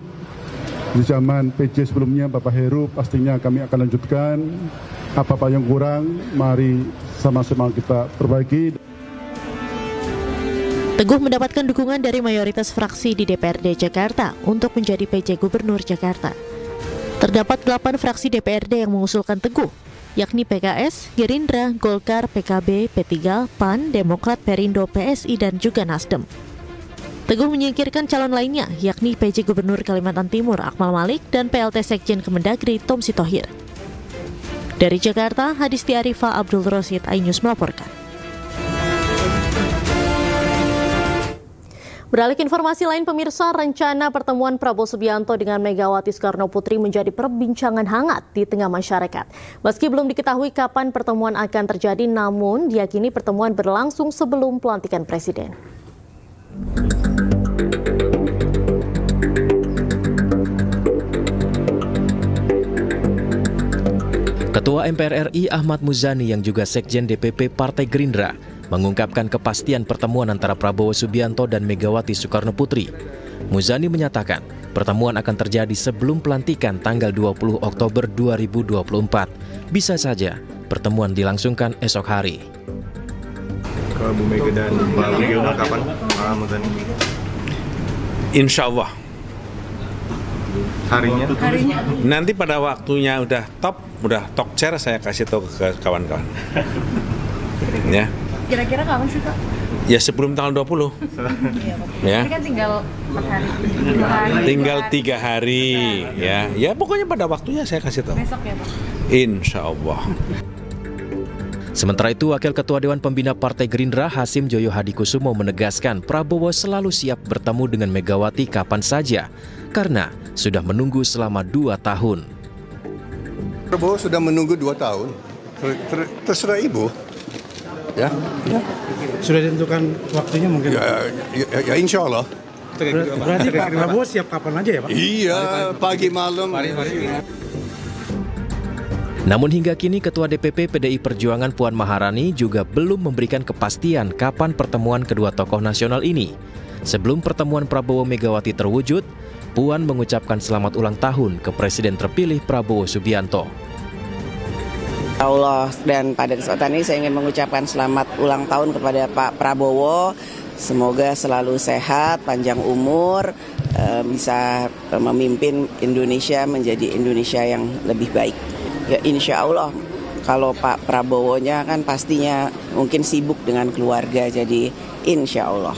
di zaman PJ sebelumnya, Bapak Heru, pastinya kami akan lanjutkan. Apa-apa yang kurang, mari sama-sama kita perbaiki. Teguh mendapatkan dukungan dari mayoritas fraksi di DPRD Jakarta untuk menjadi PJ Gubernur Jakarta. Terdapat 8 fraksi DPRD yang mengusulkan Teguh, yakni PKS, Gerindra, Golkar, PKB, P3, PAN, Demokrat, Perindo, PSI, dan juga Nasdem. Teguh menyingkirkan calon lainnya, yakni PJ Gubernur Kalimantan Timur Akmal Malik dan PLT Sekjen Kemendagri Tom Sitohir. Dari Jakarta, Hadisti Arifah Abdul Rosid, iNews melaporkan. Beralih ke informasi lain, pemirsa, rencana pertemuan Prabowo Subianto dengan Megawati Soekarnoputri menjadi perbincangan hangat di tengah masyarakat. Meski belum diketahui kapan pertemuan akan terjadi, namun diyakini pertemuan berlangsung sebelum pelantikan presiden. Ketua MPR RI Ahmad Muzani yang juga Sekjen DPP Partai Gerindra mengungkapkan kepastian pertemuan antara Prabowo Subianto dan Megawati Soekarnoputri. Muzani menyatakan pertemuan akan terjadi sebelum pelantikan tanggal 20 Oktober 2024. Bisa saja pertemuan dilangsungkan esok hari. Kalau Bu Mega dan Pak Megawati kapan? Insya Allah. Harinya. Nanti pada waktunya udah top chair saya kasih tahu ke kawan-kawan. Ya. Kira-kira kapan sih, Pak? Ya sebelum tanggal 20. Ya. Ini kan tinggal 4 hari. Tinggal 3 hari, ya. Ya pokoknya pada waktunya saya kasih tahu. Besok ya, Pak. Insya Allah. Sementara itu, Wakil Ketua Dewan Pembina Partai Gerindra Hasim Joyo Hadikusumo menegaskan Prabowo selalu siap bertemu dengan Megawati kapan saja, karena sudah menunggu selama 2 tahun. Prabowo sudah menunggu 2 tahun, terserah Ibu. Ya. Sudah ditentukan waktunya mungkin? Ya insya Allah. Berarti Pak Prabowo siap kapan aja ya Pak? Iya, pagi malam. Namun hingga kini Ketua DPP PDI Perjuangan Puan Maharani juga belum memberikan kepastian kapan pertemuan kedua tokoh nasional ini. Sebelum pertemuan Prabowo Megawati terwujud, Puan mengucapkan selamat ulang tahun ke Presiden terpilih Prabowo Subianto. Allah, dan pada kesempatan ini saya ingin mengucapkan selamat ulang tahun kepada Pak Prabowo. Semoga selalu sehat, panjang umur, bisa memimpin Indonesia menjadi Indonesia yang lebih baik. Ya insya Allah, kalau Pak Prabowo-nya kan pastinya mungkin sibuk dengan keluarga, jadi insya Allah.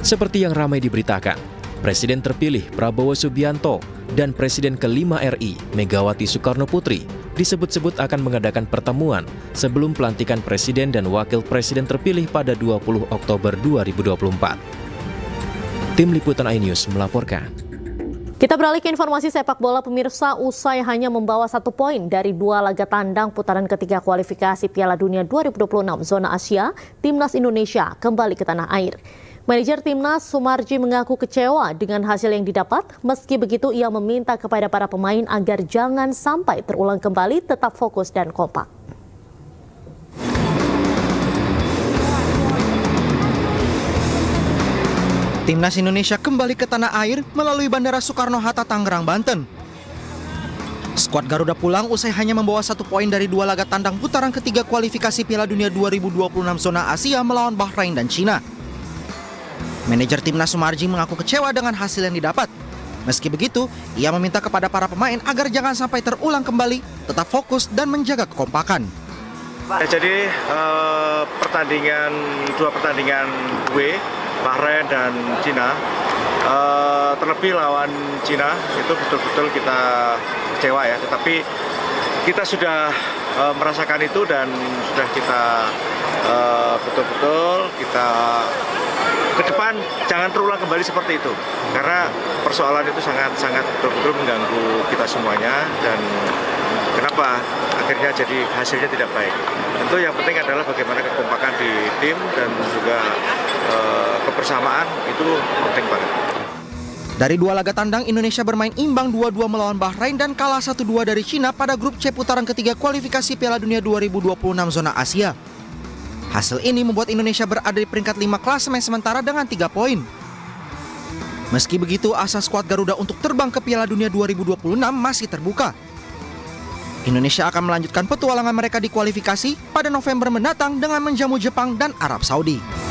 Seperti yang ramai diberitakan, Presiden terpilih Prabowo Subianto dan Presiden ke-5 RI Megawati Soekarnoputri disebut-sebut akan mengadakan pertemuan sebelum pelantikan Presiden dan Wakil Presiden terpilih pada 20 Oktober 2024. Tim Liputan iNews melaporkan. Kita beralih ke informasi sepak bola pemirsa, usai hanya membawa 1 poin dari 2 laga tandang putaran ketiga kualifikasi Piala Dunia 2026 zona Asia, Timnas Indonesia kembali ke tanah air. Manajer Timnas Sumarji mengaku kecewa dengan hasil yang didapat, meski begitu ia meminta kepada para pemain agar jangan sampai terulang kembali, tetap fokus dan kompak. Timnas Indonesia kembali ke tanah air melalui Bandara Soekarno-Hatta, Tangerang, Banten. Skuad Garuda pulang usai hanya membawa 1 poin dari 2 laga tandang putaran ketiga kualifikasi Piala Dunia 2026 zona Asia melawan Bahrain dan Cina. Manajer Timnas Sumarji mengaku kecewa dengan hasil yang didapat. Meski begitu, ia meminta kepada para pemain agar jangan sampai terulang kembali, tetap fokus dan menjaga kekompakan. Ya, jadi dua pertandingan W, Bahrain dan Cina, terlebih lawan Cina itu betul-betul kita kecewa ya, tetapi kita sudah merasakan itu dan sudah kita betul-betul kita ke depan jangan terulang kembali seperti itu, karena persoalan itu sangat betul-betul mengganggu kita semuanya, dan kenapa akhirnya jadi hasilnya tidak baik. Tentu yang penting adalah bagaimana kekompakan di tim dan juga kebersamaan itu penting banget. Dari dua laga tandang, Indonesia bermain imbang 2-2 melawan Bahrain dan kalah 1-2 dari China pada grup C putaran ketiga kualifikasi Piala Dunia 2026 zona Asia. Hasil ini membuat Indonesia berada di peringkat 5 klasemen sementara dengan 3 poin. Meski begitu, asa skuad Garuda untuk terbang ke Piala Dunia 2026 masih terbuka. Indonesia akan melanjutkan petualangan mereka di kualifikasi pada November mendatang dengan menjamu Jepang dan Arab Saudi.